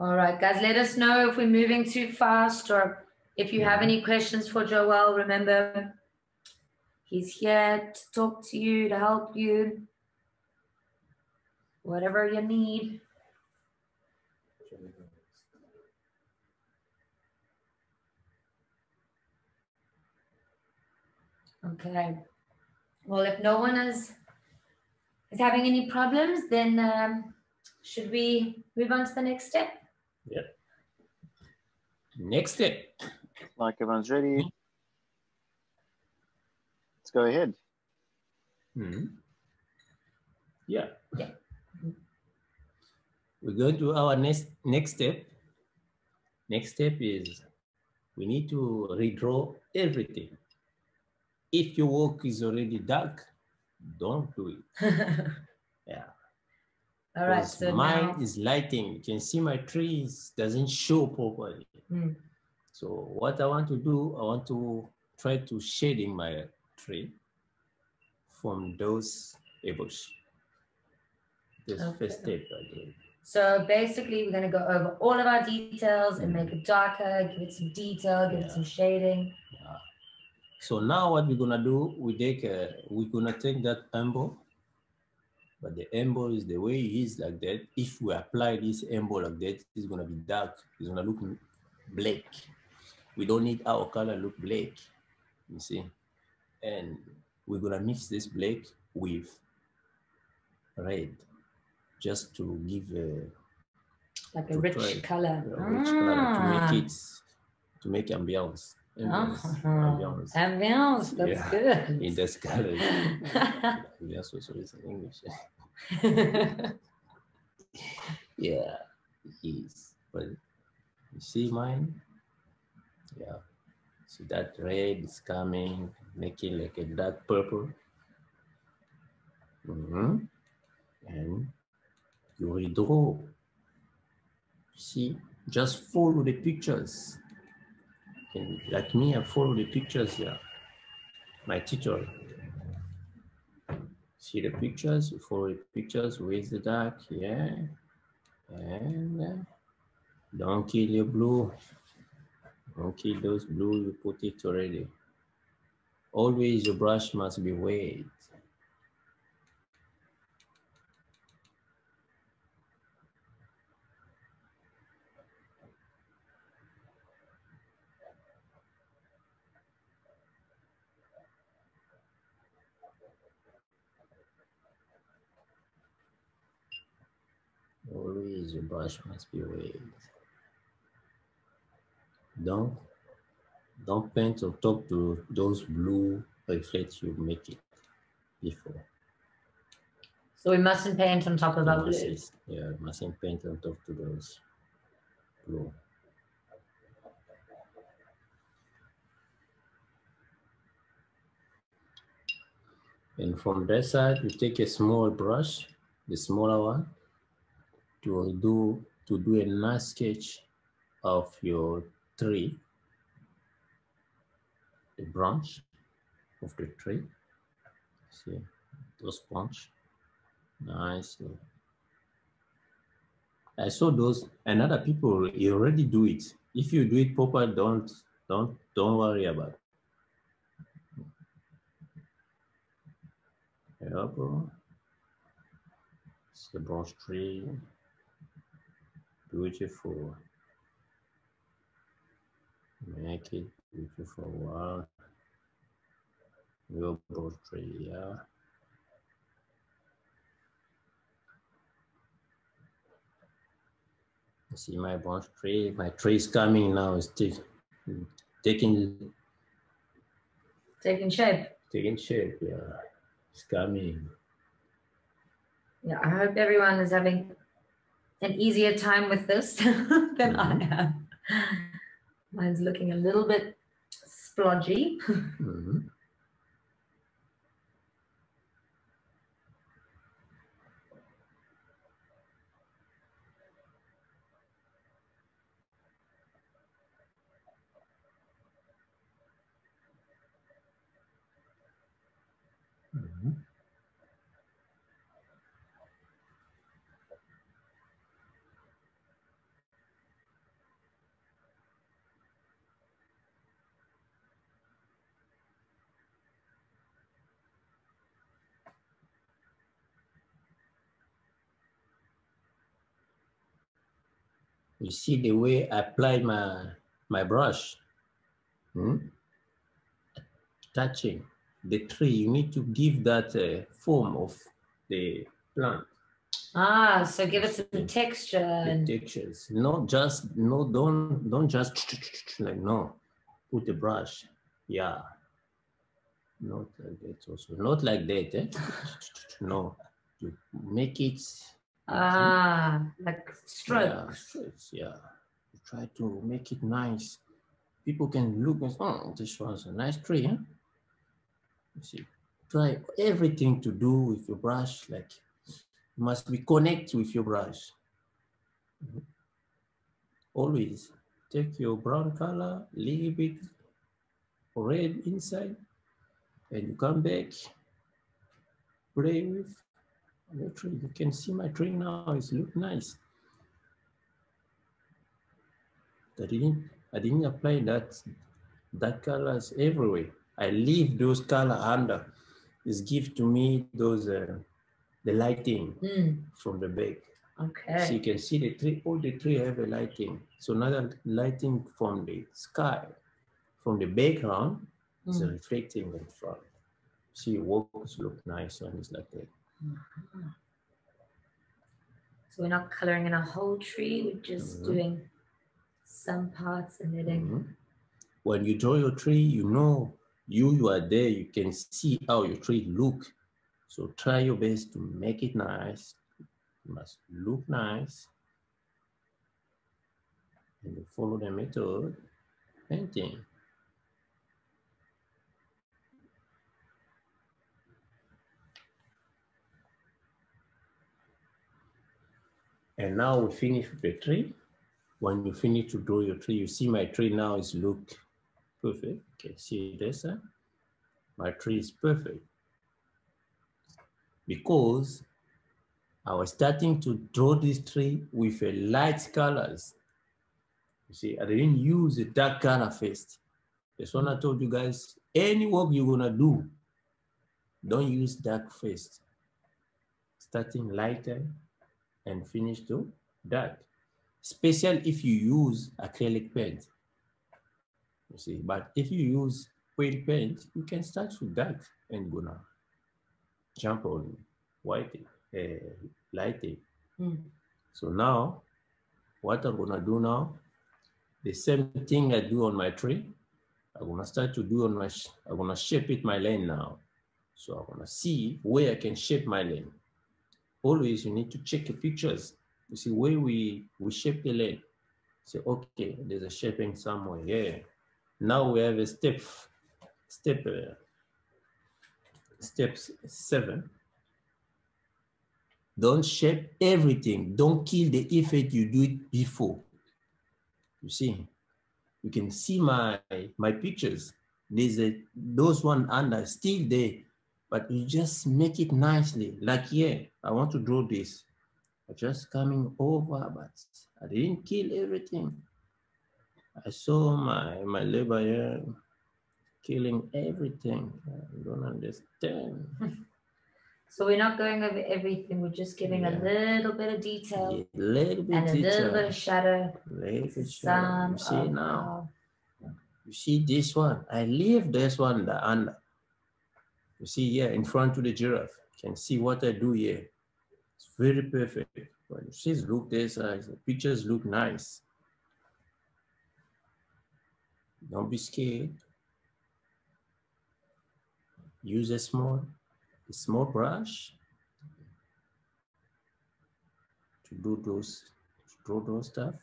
All right, guys, let us know if we're moving too fast or if you have any questions for Joel. Remember, he's here to talk to you, to help you, whatever you need. Okay. Well, if no one is having any problems, then should we move on to the next step? Yeah. Next step. Like everyone's ready. Let's go ahead. Mm-hmm. Yeah. Yeah. We go to our next step. Next step is we need to redraw everything. If your work is already dark, don't do it. Yeah. All right. So mine is lighting. You can see my trees doesn't show properly. Mm. So what I want to do, I want to try to shading my tree from those elbows. This first step I did. So basically, we're going to go over all of our details and make it darker, give it some detail, give it some shading. Yeah. So now what we're gonna do, we're gonna take that ember, but the ember is the way it is like that. If we apply this ember like that, it's gonna be dark. It's gonna look black. We don't need our color look black, you see? And we're gonna mix this black with red, just to give a like a rich color. A rich color to make ambiance. Ambiance, that's good. In this gallery. Ambiance also is in English. Yeah, yes. But you see mine? Yeah. So that red is coming, making like a dark purple. Mm-hmm. And you redraw. See, just follow the pictures. And like me, I follow the pictures here. My tutorial. See the pictures, follow the pictures, where's the dark here? And don't kill your blue. Don't kill those blue, you put it already. Always your brush must be wet. Always your brush must be wet. Don't paint on top to those blue reflects you make it before. So we mustn't paint on top of our blues. Yeah, we mustn't paint on top to those blue. And from that side, you take a small brush, the smaller one, to do a nice sketch of your tree, the branch of the tree. See those branch, nicely. I saw those, and other people you already do it. If you do it proper, don't worry about it. debauchery, beautiful, make it beautiful world, debauchery, yeah. I see my bush tree, my tree is coming now, it's taking shape. Taking shape, yeah, it's coming. Yeah, I hope everyone is having an easier time with this than I have. Mine's looking a little bit splodgy. You see the way I applied my brush, touching the tree. You need to give that form of the plant. Ah, so give it some texture. The textures, not just don't just like put the brush. Yeah, not like that also. Not like that. Eh? No, to make it. Ah, like strokes. Yeah, you try to make it nice. People can look and say, oh, this was a nice tree, huh? You see, try everything to do with your brush, like you must be connected with your brush. Always take your brown color, little bit red inside, and you come back, play with the tree. You can see my tree now, it looks nice. I didn't apply that colors everywhere. I leave those color under. This give to me those the lighting from the back. Okay. So you can see the tree, all the tree have a lighting. So another lighting from the sky, from the background, is reflecting in front. So your walks look nice when it's like that. So we're not coloring in a whole tree, we're just doing some parts and letting. When you draw your tree, you know you are there, you can see how your tree look. So try your best to make it nice. It must look nice. And you follow the method painting. And now we finish with the tree. When you finish to draw your tree, you see my tree now is look perfect. You can see this, huh? My tree is perfect. Because I was starting to draw this tree with a light colors. You see, I didn't use a dark color first. That's when I told you guys, any work you're gonna do, don't use dark first. Starting lighter, and finish to dark. Especially if you use acrylic paint, you see. But if you use oil paint, you can start with dark and gonna jump on white lighting. So now, what I'm gonna do now, the same thing I do on my tree, I'm gonna start to do on my. I'm gonna shape it my lane now. So I'm gonna see where I can shape my lane. Always you need to check the pictures. You see where we shape the lane. Say, okay, there's a shaping somewhere here. Now we have a step 7. Don't shape everything. Don't kill the effect you do it before. You see, you can see my pictures. There's those one under still there. But you just make it nicely. Like here, I want to draw this. I'm just coming over, but I didn't kill everything. I saw my labor here killing everything. I don't understand. So we're not going over everything. We're just giving a little bit of detail, a little bit and detail. A little bit of shadow. You see now, you see this one. I leave this one, the under. You see here in front of the giraffe. You can see what I do here. It's very perfect. Well, you see, look this. The pictures look nice. Don't be scared. Use a small brush to do those, to draw those stuff.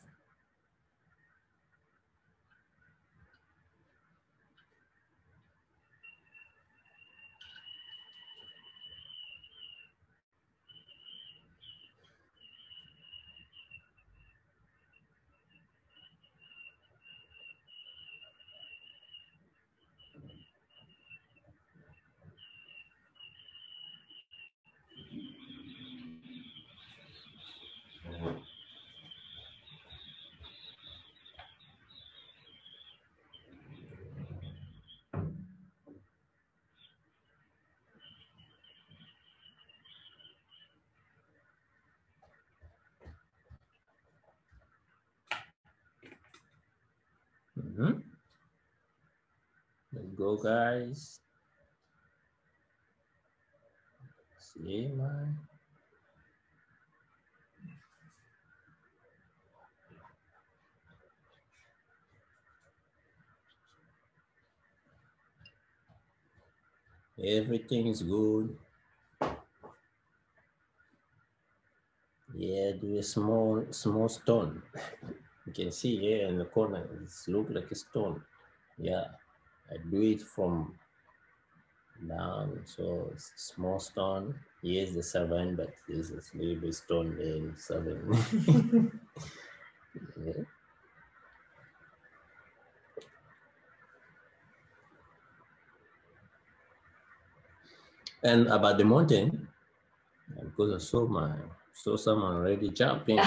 Let's go, guys. See my. Everything's good. Yeah, do a small stone. You can see here in the corner, it's look like a stone. Yeah, I do it from down, so it's small stone. Here's the seven, but this is a little bit stone in seven. Yeah. And about the mountain, because I saw someone already jumping.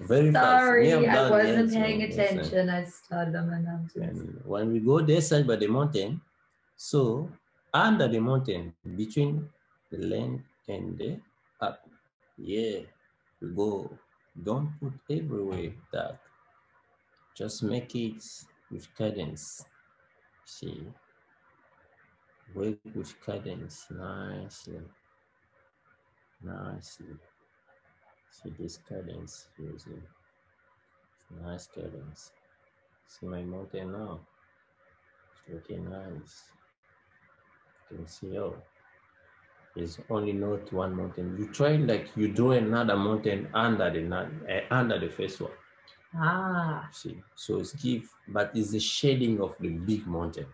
Very sorry, fast. I wasn't paying attention. I started on my mountain. When we go this side by the mountain, so under the mountain, between the land and the up, yeah, we go. Don't put everywhere dark. Just make it with cadence. See, work with cadence nicely. Nicely. See this cadence using nice cadence. See my mountain now. It's looking nice. You can see, oh, there's only not one mountain. You try like you do another mountain under the first one. Ah. See, so it's give, but it's the shading of the big mountain.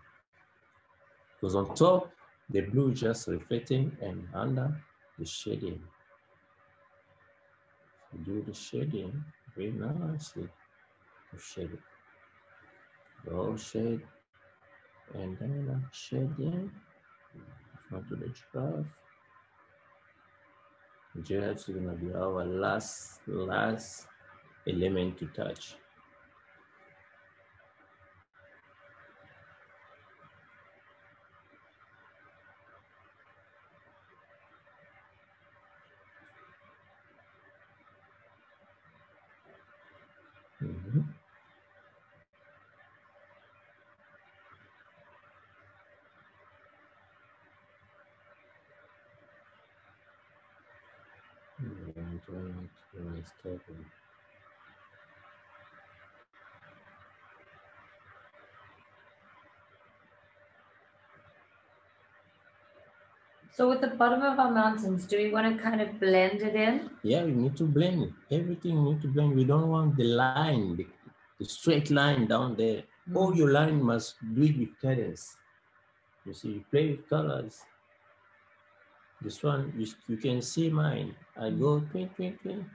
Because on top the blue just reflecting, and under the shading. Do the shading very nicely. Shading. Roll shade and then shading. Onto the giraffe. The giraffe is gonna be our last element to touch. So with the bottom of our mountains, do we want to kind of blend it in? Yeah, we need to blend it. Everything we need to blend. We don't want the line, the straight line down there. Mm-hmm. All your line must do it with cadence. You see, you play with colors. This one, you can see mine. I go twink, twink, twink.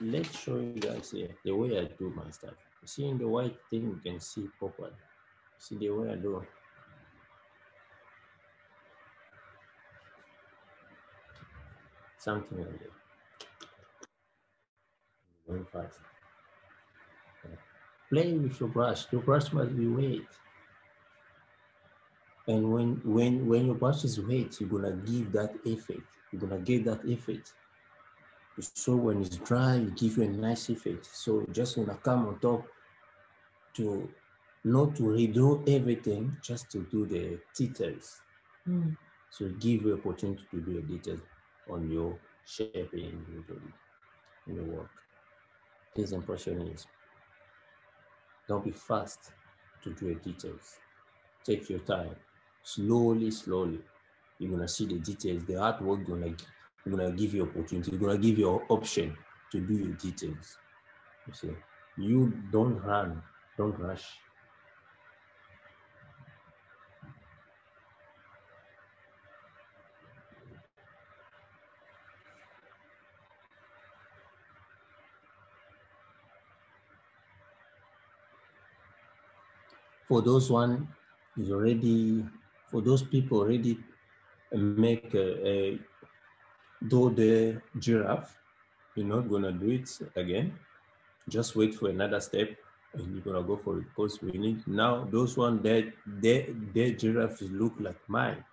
Let's show you guys here the way I do my stuff. You see in the white thing, you can see properly. See the way I do it. Something like that. Very fast. Play with your brush. Your brush must be wet. And when your brushes wet, you're gonna give that effect. You're gonna get that effect. So when it's dry, it gives you a nice effect. So just gonna come on top to not to redo everything, just to do the details. Mm. So give you opportunity to do a detail on your shaping in your work. This impressionism. Don't be fast to do a details. Take your time. Slowly, slowly, you're gonna see the details. The artwork gonna give you opportunity. It's gonna give you option to do your details. You see, you don't run, don't rush. For those one is already. For those people already make a do the giraffe, you're not gonna do it again. Just wait for another step and you're gonna go for it, because we need now those one that their giraffe look like mine.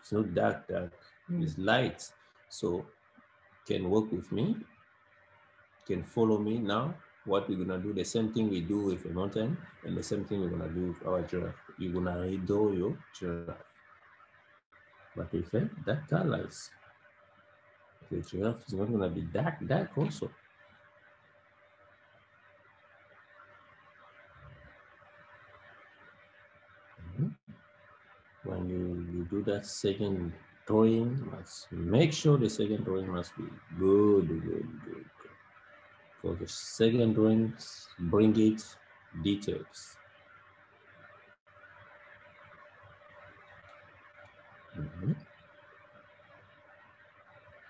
It's not dark, it's light. So can work with me, can follow me now. What we're gonna do, the same thing we do with a mountain and the same thing we're gonna do with our giraffe. You're gonna redo your giraffe. But if that color is, the giraffe is not gonna be dark also. When you do that second drawing, must make sure the second drawing must be good. For the second drawing, bring it details. Mm-hmm.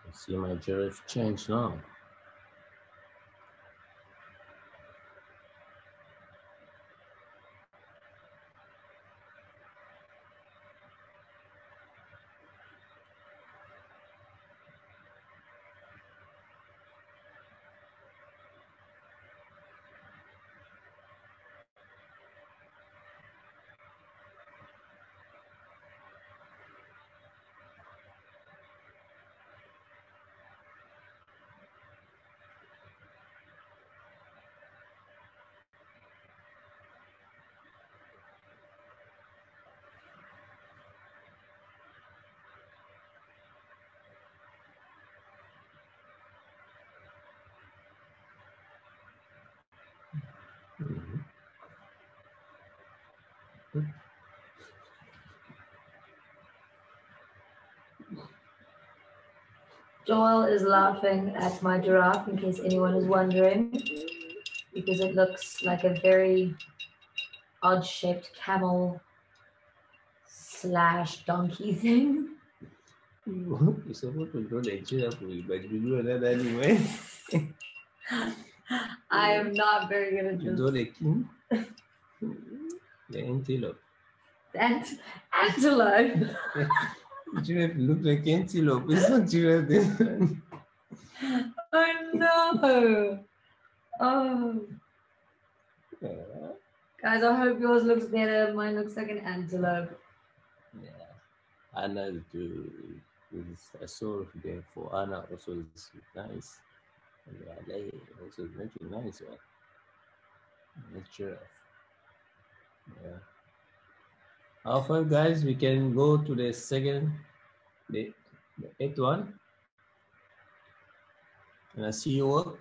I see my giraffe change now. Joel is laughing at my giraffe, in case anyone is wondering, because it looks like a very odd-shaped camel / donkey thing. You're supposed to draw the giraffe, but you do that anyway. I am not very good at this. You draw the king? The antelope. Antelope. Giraffe look like antelope. It's not giraffe. This one. Oh no! Oh. Guys, I hope yours looks better. Mine looks like an antelope. Yeah, Anna too. I saw there for Anna also is nice. Yeah, they also making nice one. Not giraffe. Yeah. How far, guys? We can go to the second, the eighth one. And I see you work,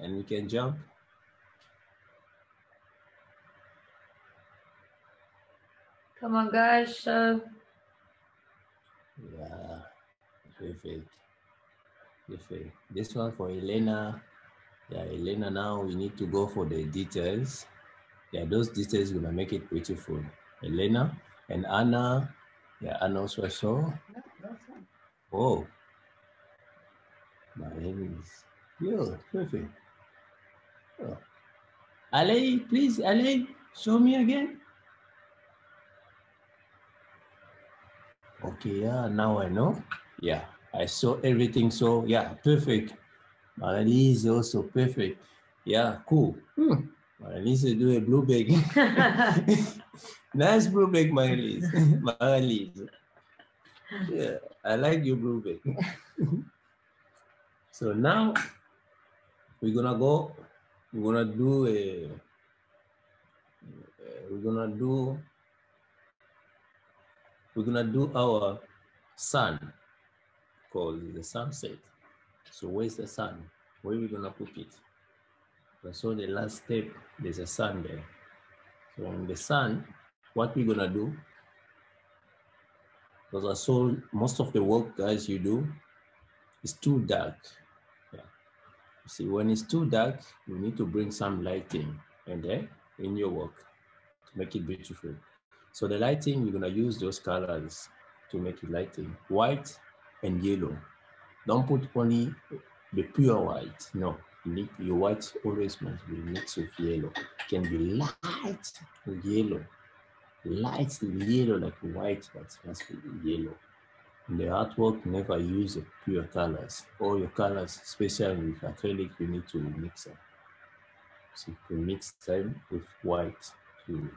and we can jump. Come on, guys. Show. Yeah, perfect. This one for Elena. Yeah, Elena. Now we need to go for the details. Yeah, those details will make it beautiful. Elena and Anna. Yeah, Anna also I saw. Oh, my name is. Yeah, perfect. Oh. Ale, please, Ale, show me again. Okay, yeah, now I know. Yeah, I saw everything. So, yeah, perfect. Marie is also perfect. Yeah, cool. Hmm. I need to do a Blouberg. Nice Blouberg, Marie-Lise. Marie-Lise. Yeah, I like your Blouberg. So now we're gonna do our sun, called the sunset. So where's the sun? Where are we gonna put it? So the last step, there's a sun there. So on the sun, what we're gonna do, because I saw most of the work, guys, you do, is too dark. Yeah. See, when it's too dark, you need to bring some lighting in there in your work to make it beautiful. So the lighting, you're gonna use those colors to make it lighting, white and yellow. Don't put only the pure white, no. Your white always must be mixed with yellow. It can be light yellow like white, but must be yellow. In the artwork, never use pure colors. All your colors, especially with acrylic, you need to mix them. So if you mix them with white, you're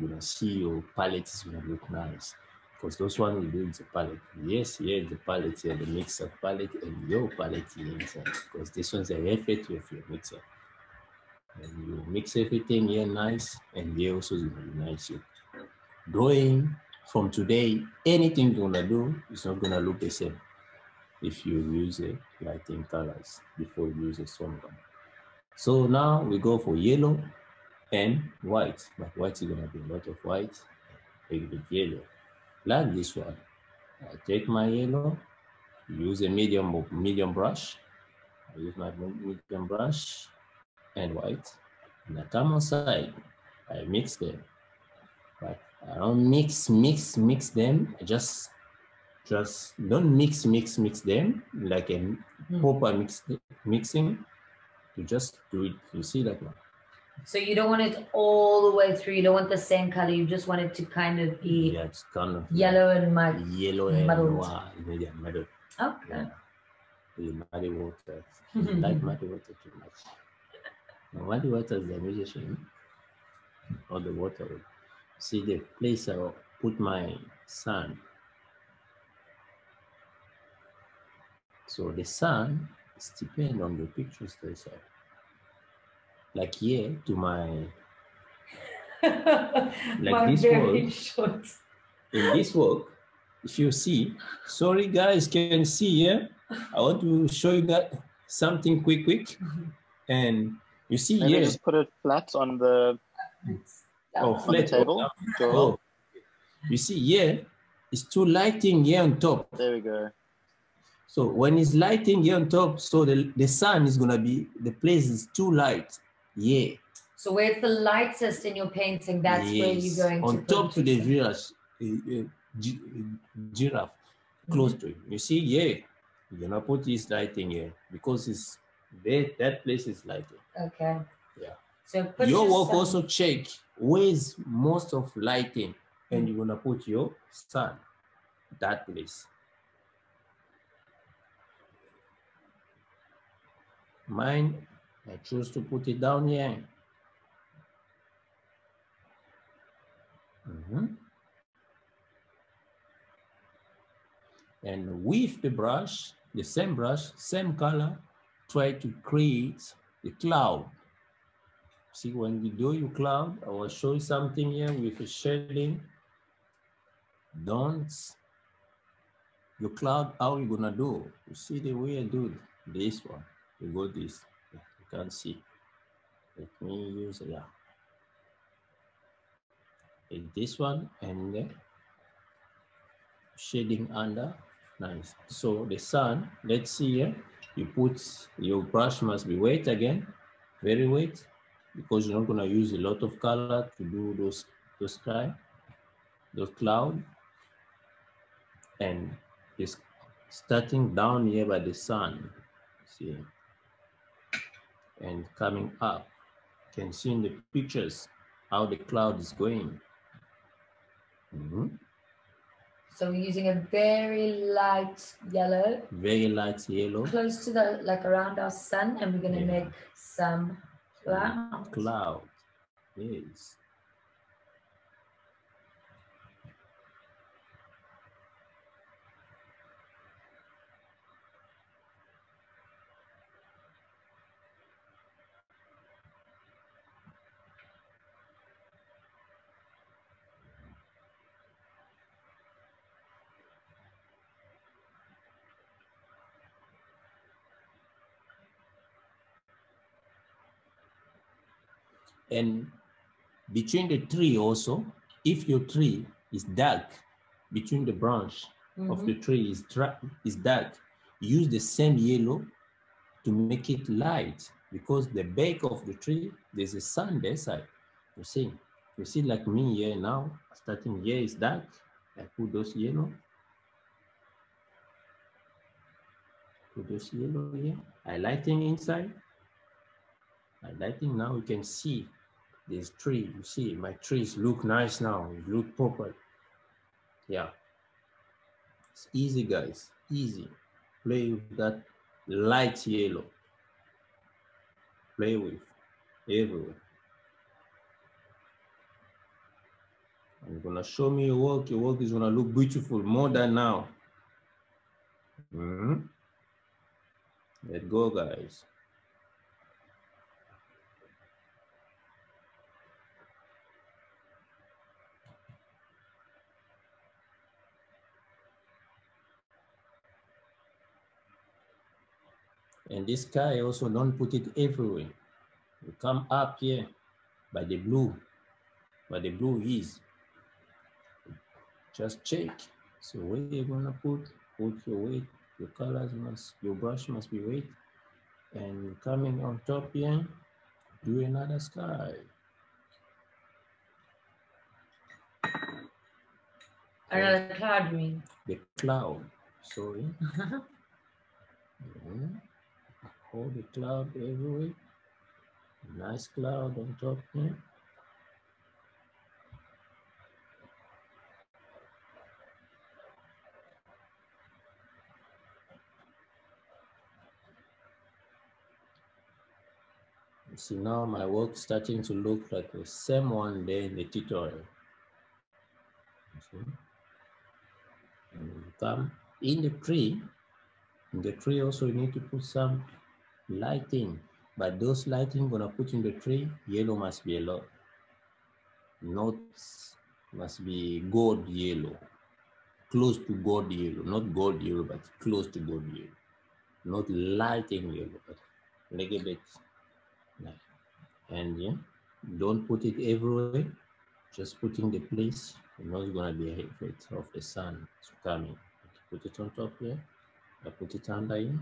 gonna see your palette is gonna look nice. Because those one we do is the palette. Yes, here the palette, here the mixer palette, and your palette inside. Because this one's a effect with your mixer. And you mix everything here nice, and here also is gonna be nice. Drawing from today, anything you're gonna do is not gonna look the same if you use a lighting colors before you use a strong one. So now we go for yellow and white. But white is gonna be a lot of white, a little bit yellow. Like this one, I take my yellow, use a medium brush, I use my medium brush and white, and I come outside, I mix them, but I don't mix them, I just don't mix them like a proper mixing, you just do it, you see that one. So you don't want it all the way through. You don't want the same color. You just want it to kind of be yellow and mud. Yellow and noir. Yeah, muddled. Okay. Yeah. Muddy water. Like muddy water too much. Now, muddy water is the musician. Or the water. See the place I put my sun. So the sun is depend on the pictures they saw. Like here, to my, like this work, in this work, if you see, sorry guys, can see here, yeah? I want to show you that something quick, and you see here. Yeah, just put it flat on the, flat table. Oh. You see here, yeah, it's too lighting here on top. There we go. So when it's lighting here on top, so the sun is gonna be, the place is too light. Yeah. So where it's the lightest in your painting, that's where you're going on to top to the giraffe, close to it. You see, yeah, you're gonna put this lighting here because it's there, that place is lighting. Okay. Yeah. So put your work sun. Also check where's most of lighting, and you're gonna put your sun that place. Mine, I choose to put it down here. And with the brush, the same brush, same color, try to create the cloud. See, when you do your cloud, I will show you something here with a shading. Don't your cloud, how you gonna do? You see the way I do this one. You go this. You can see. Let me use this one and shading under. Nice. So the sun. Let's see here. You put your brush must be wet again, very wet, because you're not gonna use a lot of color to do those sky, those cloud, and it's starting down here by the sun. See. And coming up, you can see in the pictures how the cloud is going. So we're using a very light yellow. Very light yellow. Close to the, like around our sun, and we're gonna make some cloud. Yes. And between the tree also, if your tree is dark, between the branch of the tree is dark, use the same yellow to make it light, because the back of the tree, there's a sun there side. You see like me here now, starting here is dark, I put those yellow. Put those yellow here, I lighting inside. I lighting now, you can see this tree, you see my trees look nice now, it look proper. Yeah, it's easy guys, easy. Play with that light yellow. Play with everywhere. I'm gonna show me your work. Your work is gonna look beautiful more than now. Let's go, guys. And this sky also, don't put it everywhere. You come up here by the blue, where the blue is. Just check. So where you're gonna put your weight, your colors must, your brush must be weight. And coming on top here, do another sky. Another cloud, mean? The cloud, sorry. All the cloud everywhere. Nice cloud on top here. You see now my work starting to look like the same one there in the tutorial. Okay. And come in the tree. In the tree also you need to put some lighting, but those lighting gonna put in the tree, yellow must be a lot. Not must be gold yellow, close to gold yellow, not gold yellow, but close to gold yellow. Not lighting yellow, but a little bit. And yeah, don't put it everywhere. Just put in the place. You're not gonna be a effect of the sun coming. Put it on top here. I put it under here.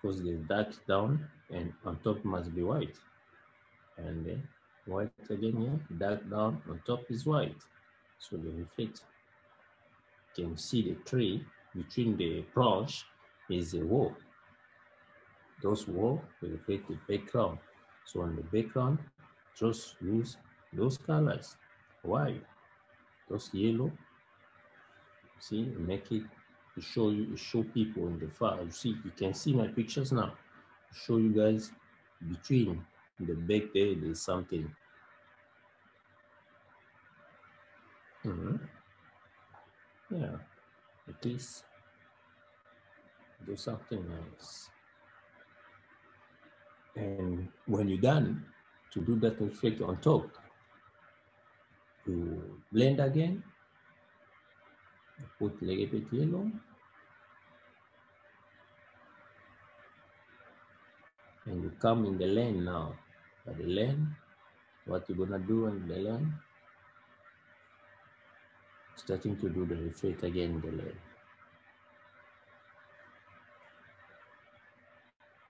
Because the dark down and on top must be white, and white again here, dark down, on top is white, so they reflect. You can see the tree between the branch is a wall. Those walls reflect the background, so on the background just use those colors, white, those yellow, see, make it show you, show people in the far. You see, you can see my pictures now. Show you guys between the back there. There's something. Yeah, at least do something nice. And when you're done, to do that effect on top, you blend again. Put a little bit yellow. And you come in the lane now. By the lane, what you gonna do in the lane? Starting to do the reflect again in the lane.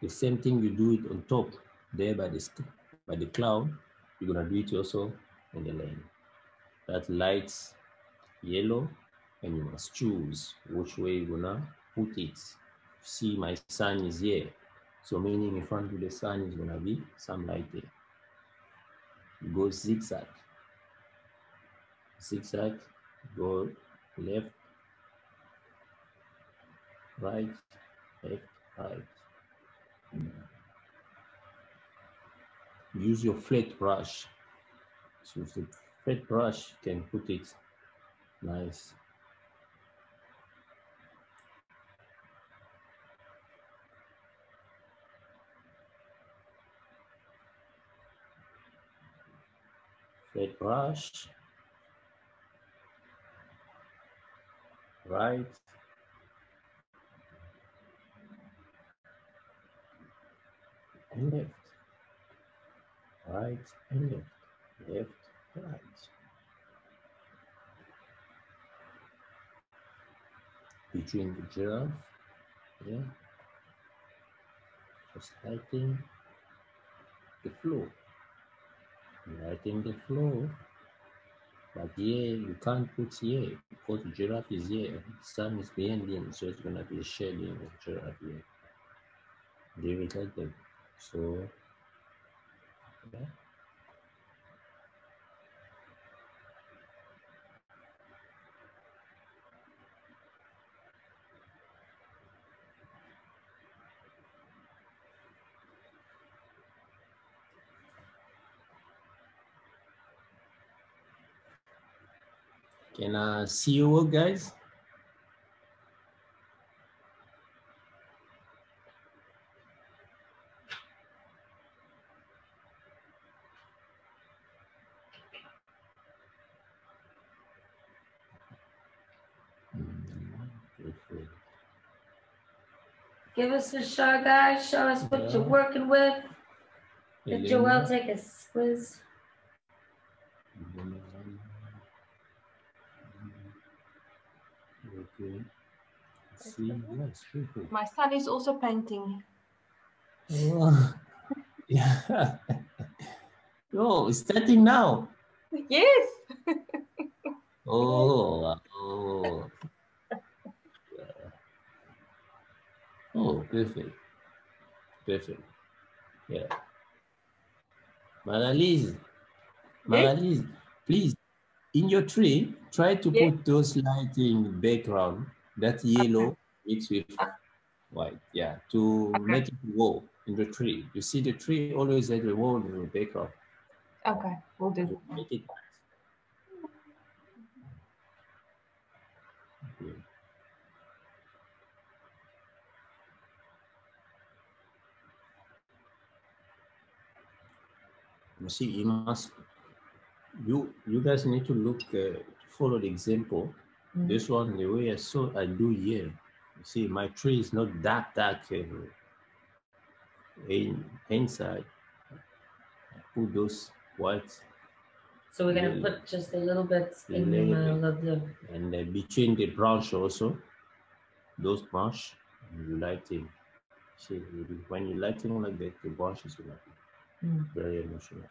The same thing you do it on top, there by the cloud, you're gonna do it also in the lane. That lights yellow, and you must choose which way you're gonna put it. See, my sun is here. So meaning in front of the sun is gonna be some light there. Go zigzag. Zigzag, go left, right, left, right. Use your flat brush. So with the flat brush you can put it nice. Red brush, right, and left, right, and left. left, right. Between the giraffe, yeah, just lighting the floor, But here, you can't put here because the giraffe is here. The sun is behind him, so it's going to be a shading of giraffe here. They will like them. So, yeah. Can I see your work, guys? Give us a shot, guys. Show us what you're working with. Did Joel take a quiz? Okay. See, yes, my son is also painting. Oh, yeah. Oh, it's starting now. Yes. Oh. Oh, perfect. Perfect. Yeah. Maralise, Maralise, please. In your tree, try to put those lights in the background, that yellow mixed with white, to make it wall in the tree. You see the tree always has a wall in the background. Okay, we'll do that. Make it nice. Okay. You see, you must you guys need to look, follow the example. This one, the way I saw, I do here. You see, my tree is not that dark inside. I put those whites. So we're going to put just a little bit in the middle of the... And between the branch also, those branch, you lighting. See, when you lighting like that, the branch is very emotional.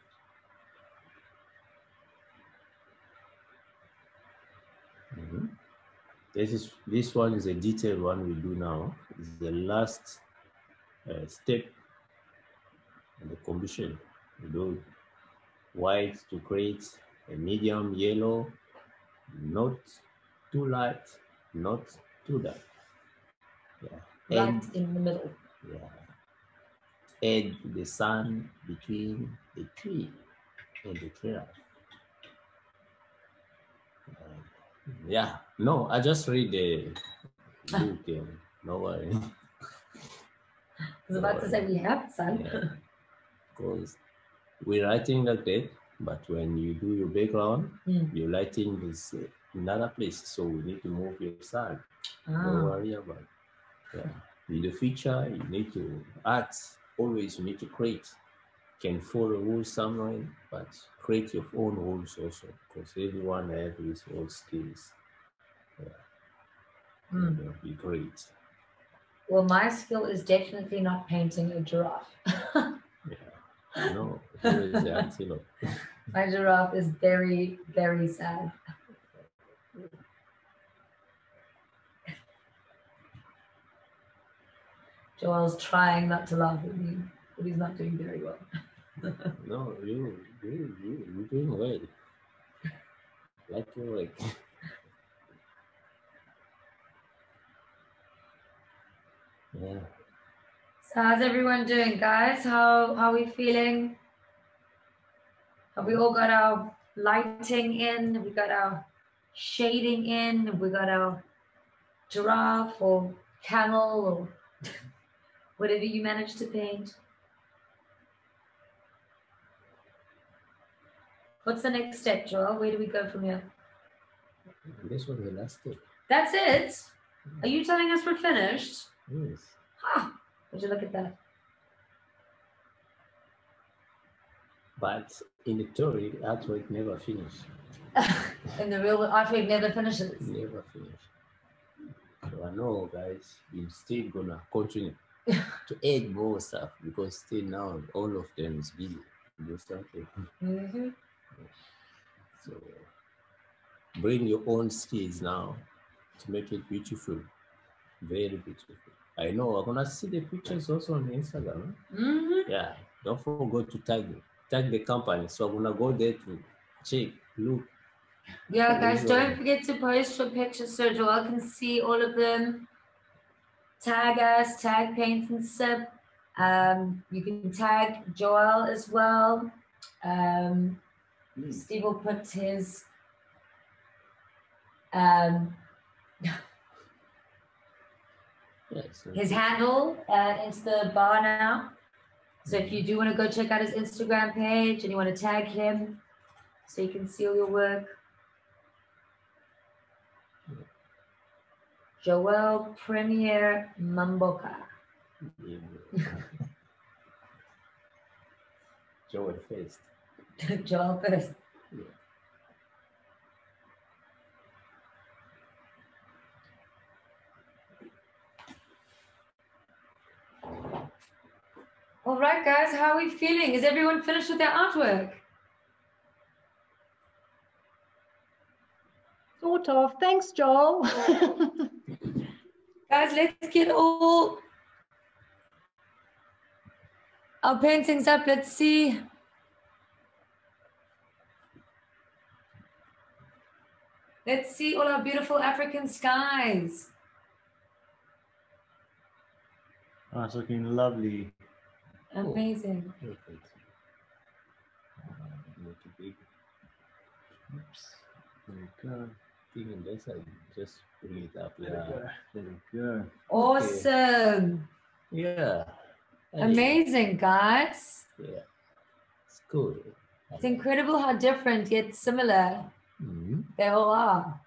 This one is a detailed one we do now. It's the last step in the combustion. We do white to create a medium yellow, not too light, not too dark. Yeah. Light in the middle. Yeah. Add the sun between the tree and the trail. Yeah, no, I just read the book. No worry. I was about to say we have some. Because we're writing like that, but when you do your background, your lighting is another place. So we need to move your side. Don't worry about it. In the future, you need to art. Always you need to create. Can follow rules somewhere, but create your own rules also, because everyone has his own skills. That would be great. Well, my skill is definitely not painting a giraffe. No, it's the antelope. My giraffe is very, very sad. Joel's trying not to laugh at me, but he's not doing very well. No, you're doing well. Like your work. Yeah. So how's everyone doing, guys? How are we feeling? Have we all got our lighting in? Have we got our shading in? Have we got our giraffe or camel or whatever you managed to paint? What's the next step, Joel? Where do we go from here? This was the last step. That's it? Are you telling us we're finished? Yes. Would you look at that? But in the theory, artwork never finishes. In the real artwork never finishes. Never finishes. So I know, guys, you're still gonna continue to add more stuff because still now all of them is busy. Do something. Mm-hmm. So bring your own skills now to make it beautiful, very beautiful. I know I'm gonna see the pictures also on Instagram. Mm-hmm. Yeah, don't forget to tag the company. So I'm gonna go there to check, look. Yeah, guys, don't forget to post your pictures so Joel can see all of them. Tag us, tag Paints and Sip. You can tag Joel as well. Steve will put his his handle into the bar now. So if you do want to go check out his Instagram page and you want to tag him so you can see all your work. Joel Premier Mamboka. Yeah. Joel first. Joel first. Yeah. All right, guys, how are we feeling? Is everyone finished with their artwork? Sort of. Thanks, Joel. Guys, let's get all our paintings up. Let's see. Let's see all our beautiful African skies. Oh, it's looking lovely. Amazing. Perfect. Make it big. Oops. There you go. Even this, I just bring it up. Yeah. There you go. Awesome. Okay. Yeah. Amazing, guys. Yeah, it's cool. It's incredible how different yet similar they all are.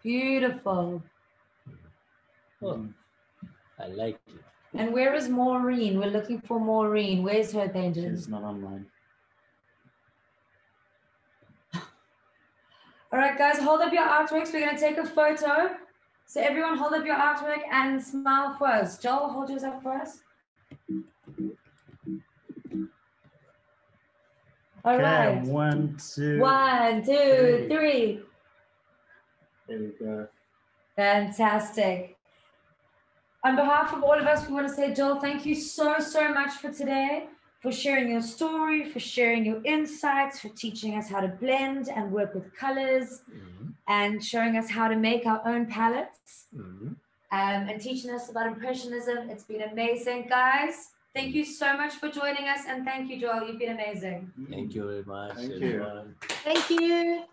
Beautiful. Oh, I like it. And where is Maureen? We're looking for Maureen. Where's her painting? She's not online. All right, guys, hold up your artworks. We're going to take a photo. So everyone hold up your artwork and smile for us. Joel, hold yours up for us. All right. One, two, three. There we go. Fantastic. On behalf of all of us, we want to say, Joel, thank you so, so much for today, for sharing your story, for sharing your insights, for teaching us how to blend and work with colors, and showing us how to make our own palettes, and teaching us about impressionism. It's been amazing, guys. Thank you so much for joining us, and thank you, Joel. You've been amazing. Thank you very much. Thank you. Thank you.